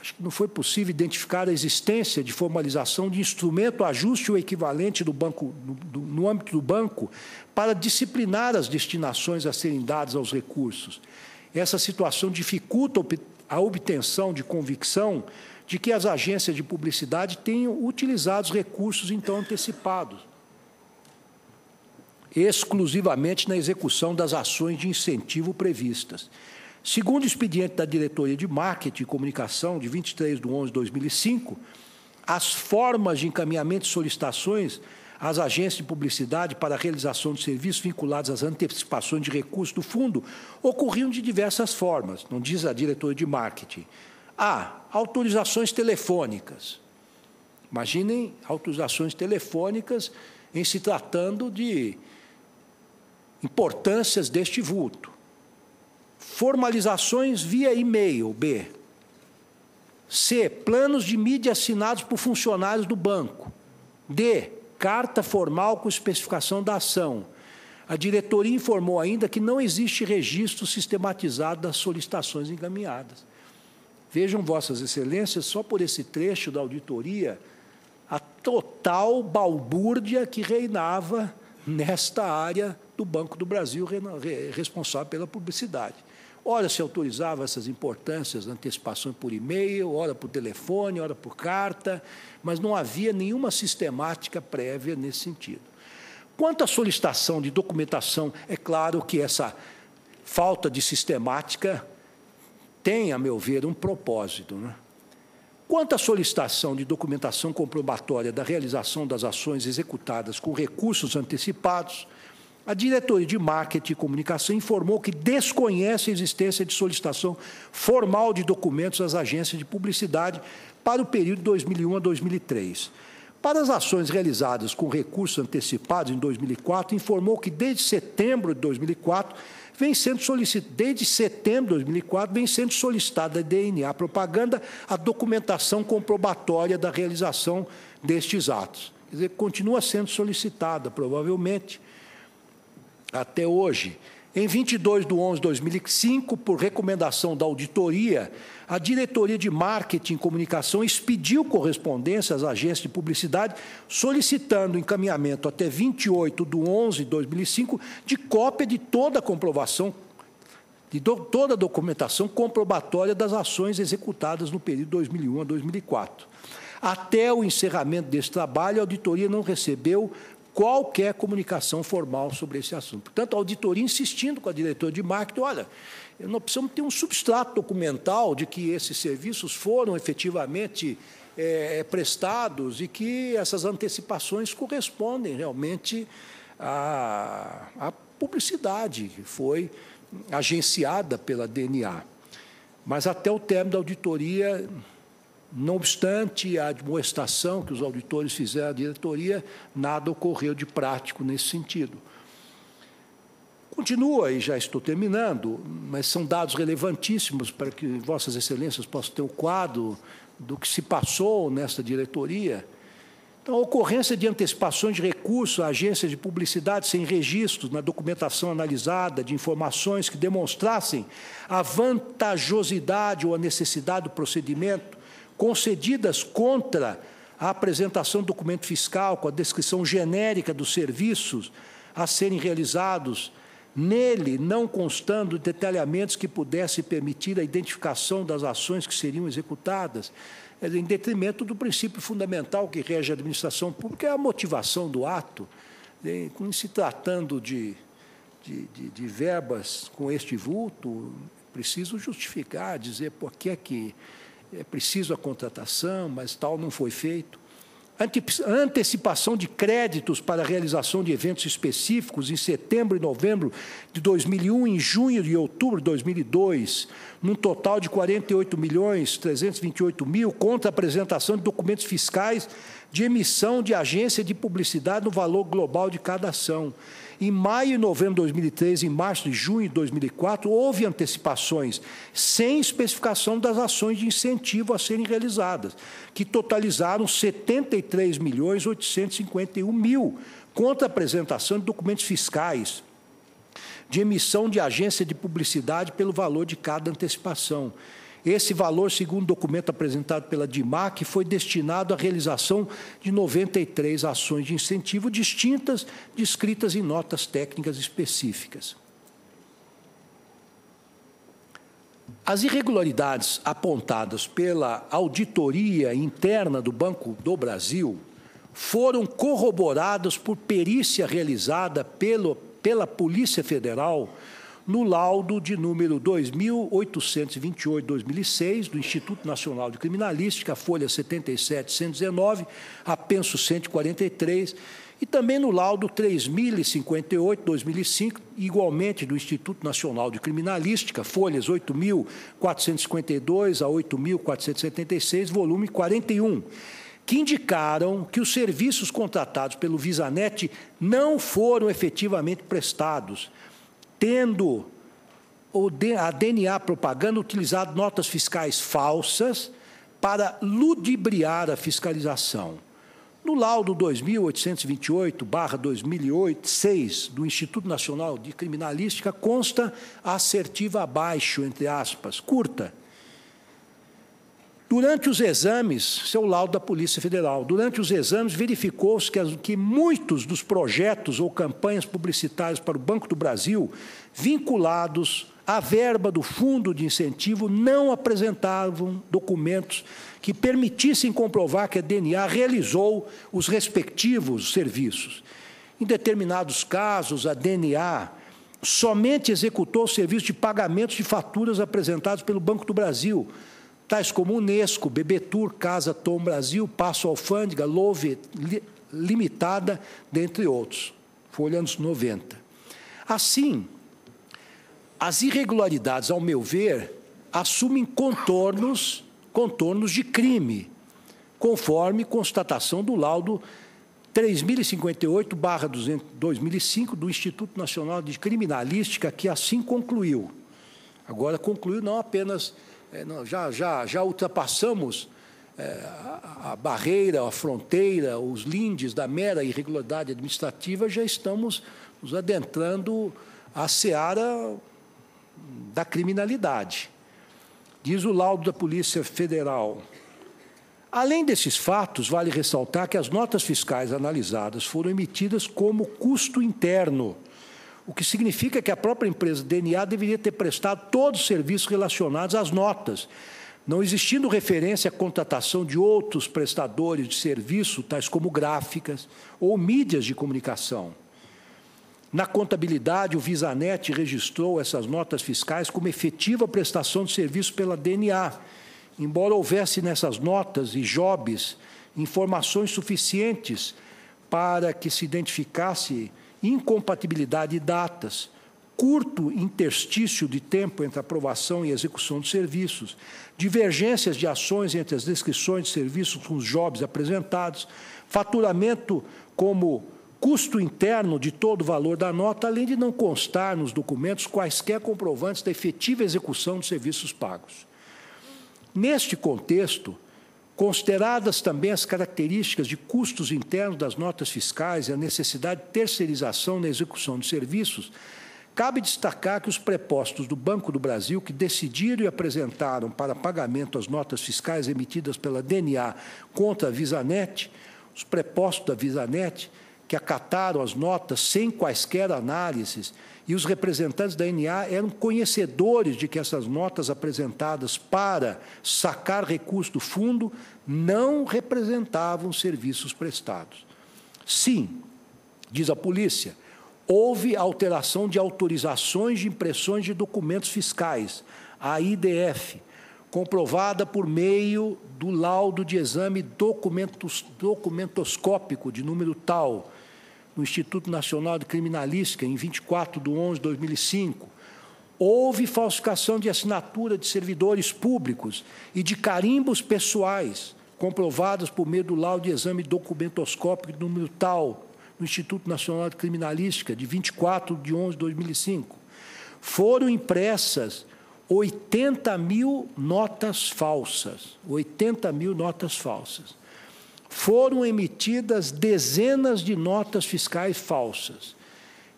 acho que não foi possível identificar a existência de formalização de instrumento, ajuste ou equivalente do banco, do, no âmbito do banco para disciplinar as destinações a serem dadas aos recursos. Essa situação dificulta a obtenção de convicção de que as agências de publicidade tenham utilizado os recursos então antecipados, exclusivamente na execução das ações de incentivo previstas. Segundo o expediente da Diretoria de Marketing e Comunicação, de vinte e três de onze de dois mil e cinco, as formas de encaminhamento de solicitações às agências de publicidade para a realização de serviços vinculados às antecipações de recursos do fundo ocorriam de diversas formas, não diz a Diretoria de Marketing. A. Autorizações telefônicas. Imaginem autorizações telefônicas em se tratando de importâncias deste vulto. Formalizações via e-mail, B. C. Planos de mídia assinados por funcionários do banco. D. Carta formal com especificação da ação. A diretoria informou ainda que não existe registro sistematizado das solicitações encaminhadas. Vejam, Vossas Excelências, só por esse trecho da auditoria, a total balbúrdia que reinava nesta área do Banco do Brasil, responsável pela publicidade. Ora se autorizava essas importâncias, antecipações por e-mail, ora por telefone, ora por carta, mas não havia nenhuma sistemática prévia nesse sentido. Quanto à solicitação de documentação, é claro que essa falta de sistemática tem, a meu ver, um propósito, né? Quanto à solicitação de documentação comprobatória da realização das ações executadas com recursos antecipados, a Diretoria de Marketing e Comunicação informou que desconhece a existência de solicitação formal de documentos às agências de publicidade para o período de dois mil e um a dois mil e três. Para as ações realizadas com recursos antecipados em dois mil e quatro, informou que desde setembro de dois mil e quatro vem sendo solicitado, desde setembro de dois mil e quatro vem sendo solicitada a D N A Propaganda a documentação comprobatória da realização destes atos. Quer dizer, continua sendo solicitada, provavelmente, até hoje. Em vinte e dois de onze de dois mil e cinco, por recomendação da auditoria, a Diretoria de Marketing e Comunicação expediu correspondência às agências de publicidade, solicitando encaminhamento até vinte e oito de onze de dois mil e cinco de cópia de toda a comprovação, de do, toda a documentação comprobatória das ações executadas no período dois mil e um a dois mil e quatro. Até o encerramento desse trabalho, a auditoria não recebeu qualquer comunicação formal sobre esse assunto. Portanto, a auditoria insistindo com a diretora de marketing, olha, nós precisamos ter um substrato documental de que esses serviços foram efetivamente é, prestados e que essas antecipações correspondem realmente à, à publicidade que foi agenciada pela D N A. Mas, até o término da auditoria, não obstante a admoestação que os auditores fizeram à diretoria, nada ocorreu de prático nesse sentido. Continua, e já estou terminando, mas são dados relevantíssimos para que vossas excelências possam ter o quadro do que se passou nesta diretoria. Então, a ocorrência de antecipações de recursos a agências de publicidade sem registros na documentação analisada de informações que demonstrassem a vantajosidade ou a necessidade do procedimento, concedidas contra a apresentação do documento fiscal com a descrição genérica dos serviços a serem realizados, nele não constando detalhamentos que pudessem permitir a identificação das ações que seriam executadas, em detrimento do princípio fundamental que rege a administração pública, é a motivação do ato. Em se tratando de, de, de, de verbas com este vulto, preciso justificar, dizer por que é que é preciso a contratação, mas tal não foi feito. Antecipação de créditos para a realização de eventos específicos em setembro e novembro de dois mil e um, em junho e outubro de dois mil e dois, num total de quarenta e oito milhões trezentos e vinte e oito mil, contra a apresentação de documentos fiscais de emissão de agência de publicidade no valor global de cada ação. Em maio e novembro de dois mil e três, em março e junho de dois mil e quatro, houve antecipações sem especificação das ações de incentivo a serem realizadas, que totalizaram setenta e três milhões oitocentos e cinquenta e um mil, contra a apresentação de documentos fiscais de emissão de agência de publicidade pelo valor de cada antecipação. Esse valor, segundo o documento apresentado pela D I M A C, foi destinado à realização de noventa e três ações de incentivo distintas, descritas em notas técnicas específicas. As irregularidades apontadas pela auditoria interna do Banco do Brasil foram corroboradas por perícia realizada pelo, pela Polícia Federal, no laudo de número dois mil oitocentos e vinte e oito barra dois mil e seis, do Instituto Nacional de Criminalística, folha setenta e sete, cento e dezenove, apenso cento e quarenta e três, e também no laudo três mil e cinquenta e oito barra dois mil e cinco, igualmente do Instituto Nacional de Criminalística, folhas oito mil quatrocentos e cinquenta e dois a oito mil quatrocentos e setenta e seis, volume quarenta e um, que indicaram que os serviços contratados pelo Visanet não foram efetivamente prestados, tendo a D N A Propaganda utilizado notas fiscais falsas para ludibriar a fiscalização. No laudo dois mil oitocentos e vinte e oito barra dois mil e seis, do Instituto Nacional de Criminalística, consta a assertiva abaixo, entre aspas, curta. Durante os exames, seu laudo da Polícia Federal, durante os exames verificou-se que, que muitos dos projetos ou campanhas publicitárias para o Banco do Brasil, vinculados à verba do fundo de incentivo, não apresentavam documentos que permitissem comprovar que a D N A realizou os respectivos serviços. Em determinados casos, a D N A somente executou o serviço de pagamentos de faturas apresentados pelo Banco do Brasil, tais como Unesco, Bebetur, Casa Tom Brasil, Passo Alfândega, Love Limitada, dentre outros. Folha anos noventa. Assim, as irregularidades, ao meu ver, assumem contornos, contornos de crime, conforme constatação do laudo três mil e cinquenta e oito barra dois mil e cinco do Instituto Nacional de Criminalística, que assim concluiu. Agora, concluiu não apenas... É, não, já, já, já ultrapassamos é, a, a barreira, a fronteira, os lindes da mera irregularidade administrativa, já estamos nos adentrando à seara da criminalidade. Diz o laudo da Polícia Federal. Além desses fatos, vale ressaltar que as notas fiscais analisadas foram emitidas como custo interno, o que significa que a própria empresa D N A deveria ter prestado todos os serviços relacionados às notas, não existindo referência à contratação de outros prestadores de serviço, tais como gráficas ou mídias de comunicação. Na contabilidade, o Visanet registrou essas notas fiscais como efetiva prestação de serviço pela D N A, embora houvesse nessas notas e jobs informações suficientes para que se identificasse incompatibilidade de datas, curto interstício de tempo entre aprovação e execução de serviços, divergências de ações entre as descrições de serviços com os jobs apresentados, faturamento como custo interno de todo o valor da nota, além de não constar nos documentos quaisquer comprovantes da efetiva execução dos serviços pagos. Neste contexto, consideradas também as características de custos internos das notas fiscais e a necessidade de terceirização na execução de serviços, cabe destacar que os prepostos do Banco do Brasil que decidiram e apresentaram para pagamento as notas fiscais emitidas pela D N A contra a Visanet, os prepostos da Visanet, que acataram as notas sem quaisquer análises, e os representantes da D N A eram conhecedores de que essas notas apresentadas para sacar recursos do fundo não representavam serviços prestados. Sim, diz a polícia, houve alteração de autorizações de impressões de documentos fiscais, a I D F, comprovada por meio do laudo de exame documentos, documentoscópico de número tal, no Instituto Nacional de Criminalística, em vinte e quatro de onze de dois mil e cinco. Houve falsificação de assinatura de servidores públicos e de carimbos pessoais, comprovadas por meio do laudo de exame documentoscópico de número tal, no Instituto Nacional de Criminalística, de vinte e quatro de onze de dois mil e cinco, foram impressas oitenta mil notas falsas. oitenta mil notas falsas. Foram emitidas dezenas de notas fiscais falsas.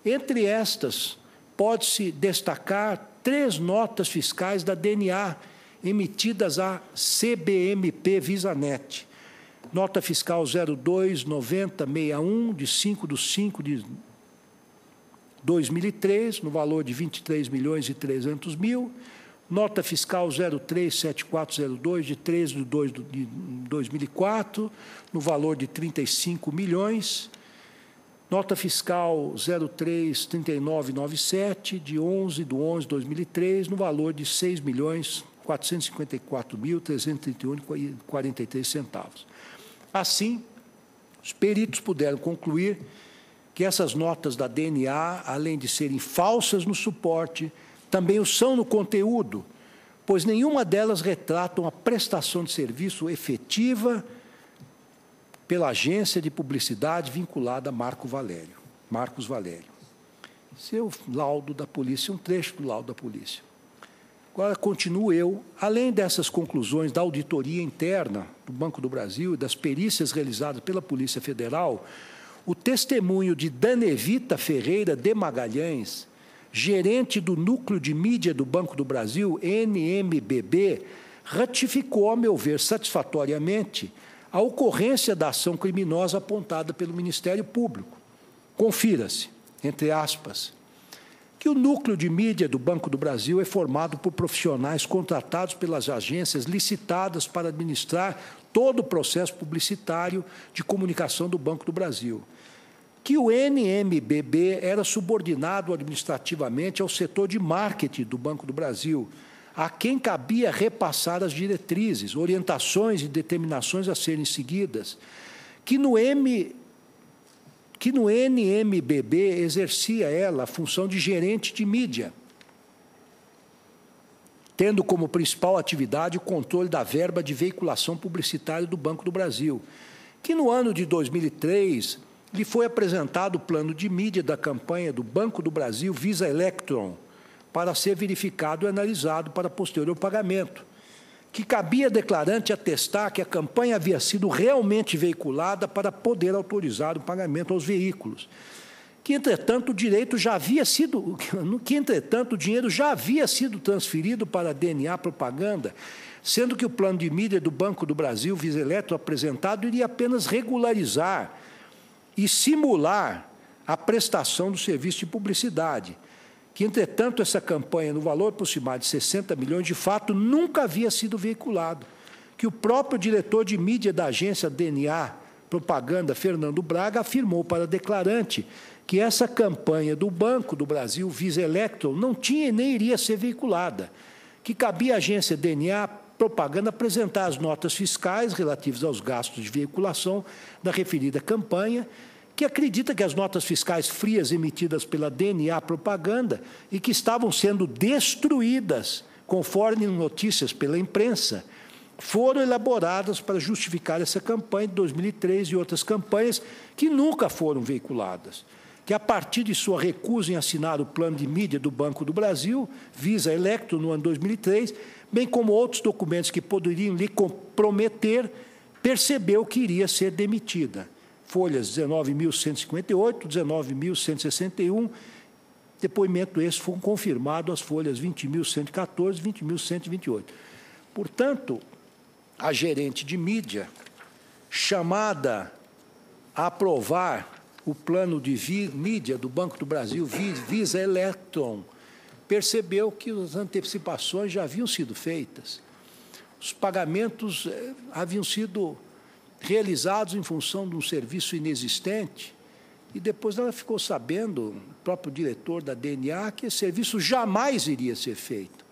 Entre estas, pode-se destacar três notas fiscais da D N A, emitidas à C B M P Visanet. Nota fiscal zero dois nove zero seis um, de cinco de cinco de dois mil e três, no valor de vinte e três milhões e trezentos mil. Nota fiscal zero três sete quatro zero dois, de treze de dois de dois mil e quatro, no valor de trinta e cinco milhões. Nota fiscal zero três três nove nove sete, de onze de onze de dois mil e três, no valor de seis milhões quatrocentos e cinquenta e quatro mil trezentos e trinta e um reais e quarenta e três centavos. Assim, os peritos puderam concluir que essas notas da D N A, além de serem falsas no suporte, também o são no conteúdo, pois nenhuma delas retratam a prestação de serviço efetiva pela agência de publicidade vinculada a Marco Valério, Marcos Valério. Seu laudo da polícia, um trecho do laudo da polícia. Agora, continuo eu, além dessas conclusões da auditoria interna do Banco do Brasil e das perícias realizadas pela Polícia Federal, o testemunho de Danevita Ferreira de Magalhães, gerente do Núcleo de Mídia do Banco do Brasil, N M B B, ratificou, a meu ver, satisfatoriamente, a ocorrência da ação criminosa apontada pelo Ministério Público. Confira-se, entre aspas, que o núcleo de mídia do Banco do Brasil é formado por profissionais contratados pelas agências licitadas para administrar todo o processo publicitário de comunicação do Banco do Brasil. Que o N M B B era subordinado administrativamente ao setor de marketing do Banco do Brasil, a quem cabia repassar as diretrizes, orientações e determinações a serem seguidas. Que no M... que no N M B B exercia ela a função de gerente de mídia, tendo como principal atividade o controle da verba de veiculação publicitária do Banco do Brasil, que no ano de dois mil e três lhe foi apresentado o plano de mídia da campanha do Banco do Brasil Visa Electron, para ser verificado e analisado para posterior pagamento, que cabia declarante atestar que a campanha havia sido realmente veiculada para poder autorizar o pagamento aos veículos, que, entretanto, o direito já havia sido, que, entretanto, o dinheiro já havia sido transferido para a D N A Propaganda, sendo que o plano de mídia do Banco do Brasil Visa Eletro apresentado iria apenas regularizar e simular a prestação do serviço de publicidade, que, entretanto, essa campanha, no valor aproximado de sessenta milhões, de fato, nunca havia sido veiculado, que o próprio diretor de mídia da agência D N A Propaganda, Fernando Braga, afirmou para declarante que essa campanha do Banco do Brasil, Visa Electron, não tinha e nem iria ser veiculada, que cabia à agência D N A Propaganda apresentar as notas fiscais relativas aos gastos de veiculação da referida campanha, que acredita que as notas fiscais frias emitidas pela D N A Propaganda e que estavam sendo destruídas, conforme notícias pela imprensa, foram elaboradas para justificar essa campanha de dois mil e três e outras campanhas que nunca foram veiculadas, que a partir de sua recusa em assinar o plano de mídia do Banco do Brasil, Visa Electro, no ano dois mil e três, bem como outros documentos que poderiam lhe comprometer, percebeu que iria ser demitida. Folhas dezenove mil cento e cinquenta e oito, dezenove mil cento e sessenta e um, depoimento esse foi confirmado, as folhas vinte mil cento e quatorze, vinte mil cento e vinte e oito. Portanto, a gerente de mídia, chamada a aprovar o plano de mídia do Banco do Brasil, Visa Electron, percebeu que as antecipações já haviam sido feitas, os pagamentos haviam sido realizados em função de um serviço inexistente, e depois ela ficou sabendo, o próprio diretor da D N A, que esse serviço jamais iria ser feito.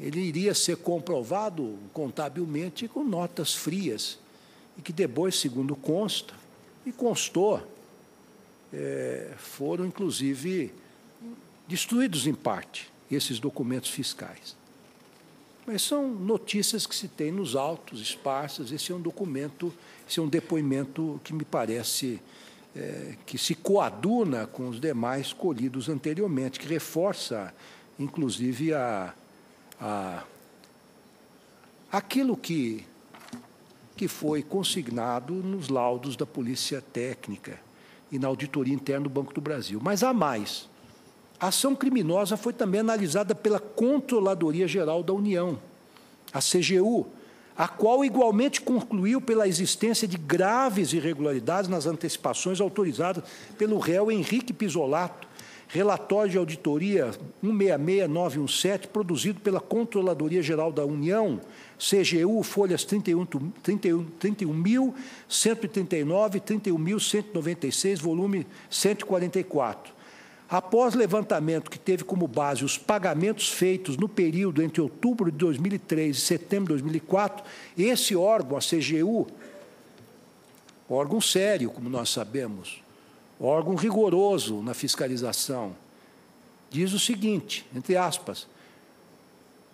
Ele iria ser comprovado contabilmente com notas frias, e que depois, segundo consta, e constou, é, foram, inclusive, destruídos em parte, esses documentos fiscais. Mas são notícias que se tem nos autos, esparsas. Esse é um documento, esse é um depoimento que me parece é, que se coaduna com os demais colhidos anteriormente, que reforça, inclusive, a, a, aquilo que, que foi consignado nos laudos da Polícia Técnica e na Auditoria Interna do Banco do Brasil. Mas há mais. A ação criminosa foi também analisada pela Controladoria Geral da União, a C G U, a qual igualmente concluiu pela existência de graves irregularidades nas antecipações autorizadas pelo réu Henrique Pizzolato, relatório de auditoria um seis seis nove um sete, produzido pela Controladoria Geral da União, C G U, folhas trinta e um mil cento e trinta e nove, trinta e um mil cento e noventa e seis, volume cento e quarenta e quatro. Após levantamento que teve como base os pagamentos feitos no período entre outubro de dois mil e três e setembro de dois mil e quatro, esse órgão, a C G U, órgão sério, como nós sabemos, órgão rigoroso na fiscalização, diz o seguinte, entre aspas,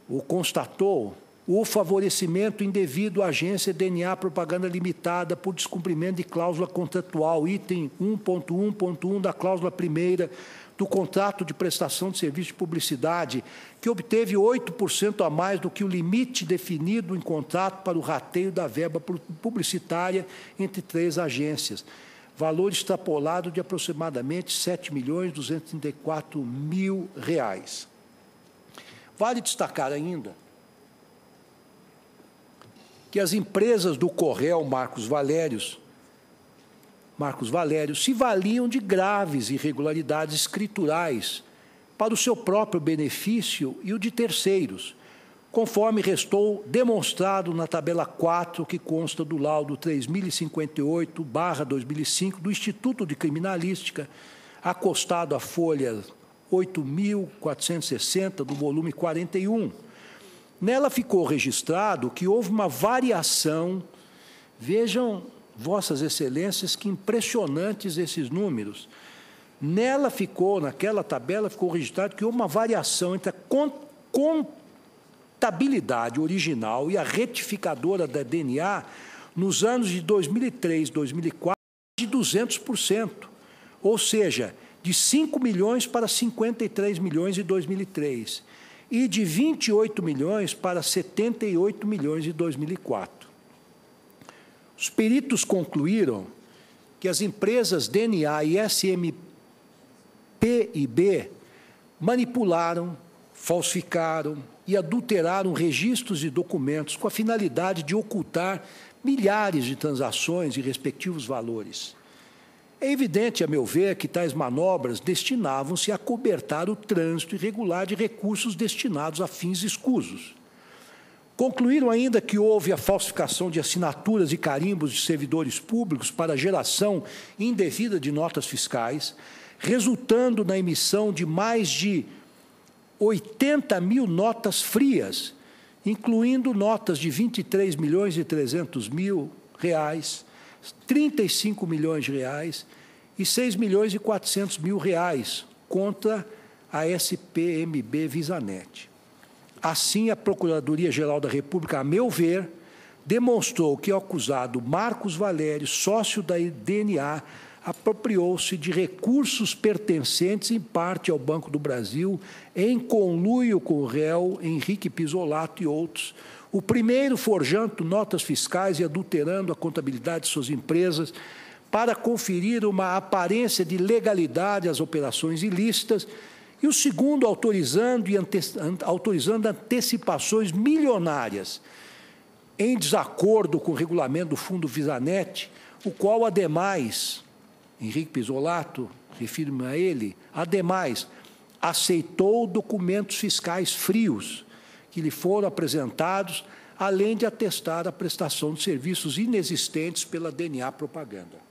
o constatou o favorecimento indevido à agência D N A Propaganda Limitada por descumprimento de cláusula contratual, item um ponto um ponto um da cláusula primeira, do contrato de prestação de serviço de publicidade, que obteve oito por cento a mais do que o limite definido em contrato para o rateio da verba publicitária entre três agências. Valor extrapolado de aproximadamente sete milhões duzentos e trinta e quatro mil reais. Vale destacar ainda que as empresas do Correio Marcos Valério, Marcos Valério, se valiam de graves irregularidades escriturais para o seu próprio benefício e o de terceiros, conforme restou demonstrado na tabela quatro, que consta do laudo três mil e cinquenta e oito barra dois mil e cinco do Instituto de Criminalística, acostado à folha oito mil quatrocentos e sessenta do volume quarenta e um. Nela ficou registrado que houve uma variação, vejam, vossas excelências, que impressionantes esses números. Nela ficou, naquela tabela, ficou registrado que houve uma variação entre a contabilidade original e a retificadora da D N A nos anos de dois mil e três, dois mil e quatro, de duzentos por cento, ou seja, de cinco milhões para cinquenta e três milhões em dois mil e três e de vinte e oito milhões para setenta e oito milhões em dois mil e quatro. Os peritos concluíram que as empresas D N A e S M P I B manipularam, falsificaram e adulteraram registros e documentos com a finalidade de ocultar milhares de transações e respectivos valores. É evidente, a meu ver, que tais manobras destinavam-se a cobertar o trânsito irregular de recursos destinados a fins escusos. Concluíram ainda que houve a falsificação de assinaturas e carimbos de servidores públicos para geração indevida de notas fiscais, resultando na emissão de mais de oitenta mil notas frias, incluindo notas de vinte e três milhões e trezentos mil reais, trinta e cinco milhões de reais e seis milhões e quatrocentos mil reais contra a S P M B Visanet. Assim, a Procuradoria Geral da República, a meu ver, demonstrou que o acusado Marcos Valério, sócio da D N A, apropriou-se de recursos pertencentes em parte ao Banco do Brasil, em conluio com o réu Henrique Pizzolato e outros. O primeiro forjando notas fiscais e adulterando a contabilidade de suas empresas para conferir uma aparência de legalidade às operações ilícitas, e o segundo autorizando, e ante... autorizando antecipações milionárias em desacordo com o regulamento do fundo Visanet, o qual, ademais, Henrique Pizzolato, refiro-me a ele, ademais, aceitou documentos fiscais frios que lhe foram apresentados, além de atestar a prestação de serviços inexistentes pela D N A Propaganda.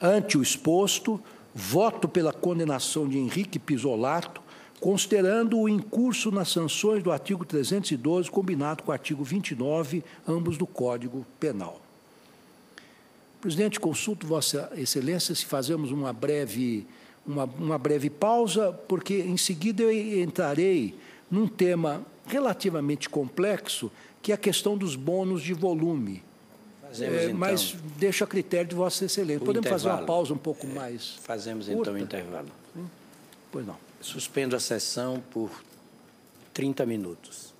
Ante o exposto, voto pela condenação de Henrique Pizzolato, considerando o incurso nas sanções do artigo trezentos e doze, combinado com o artigo vinte e nove, ambos do Código Penal. Presidente, consulto Vossa Excelência se fazemos uma breve, uma, uma breve pausa, porque em seguida eu entrarei num tema relativamente complexo, que é a questão dos bônus de volume. Fazemos, é, então, mas deixo a critério de Vossa Excelência. Podemos intervalo. fazer uma pausa um pouco é, mais Fazemos, curta? então, o intervalo. Sim? Pois não. Suspendo a sessão por trinta minutos.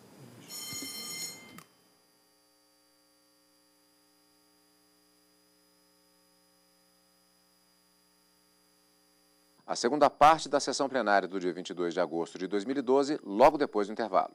A segunda parte da sessão plenária do dia vinte e dois de agosto de dois mil e doze, logo depois do intervalo.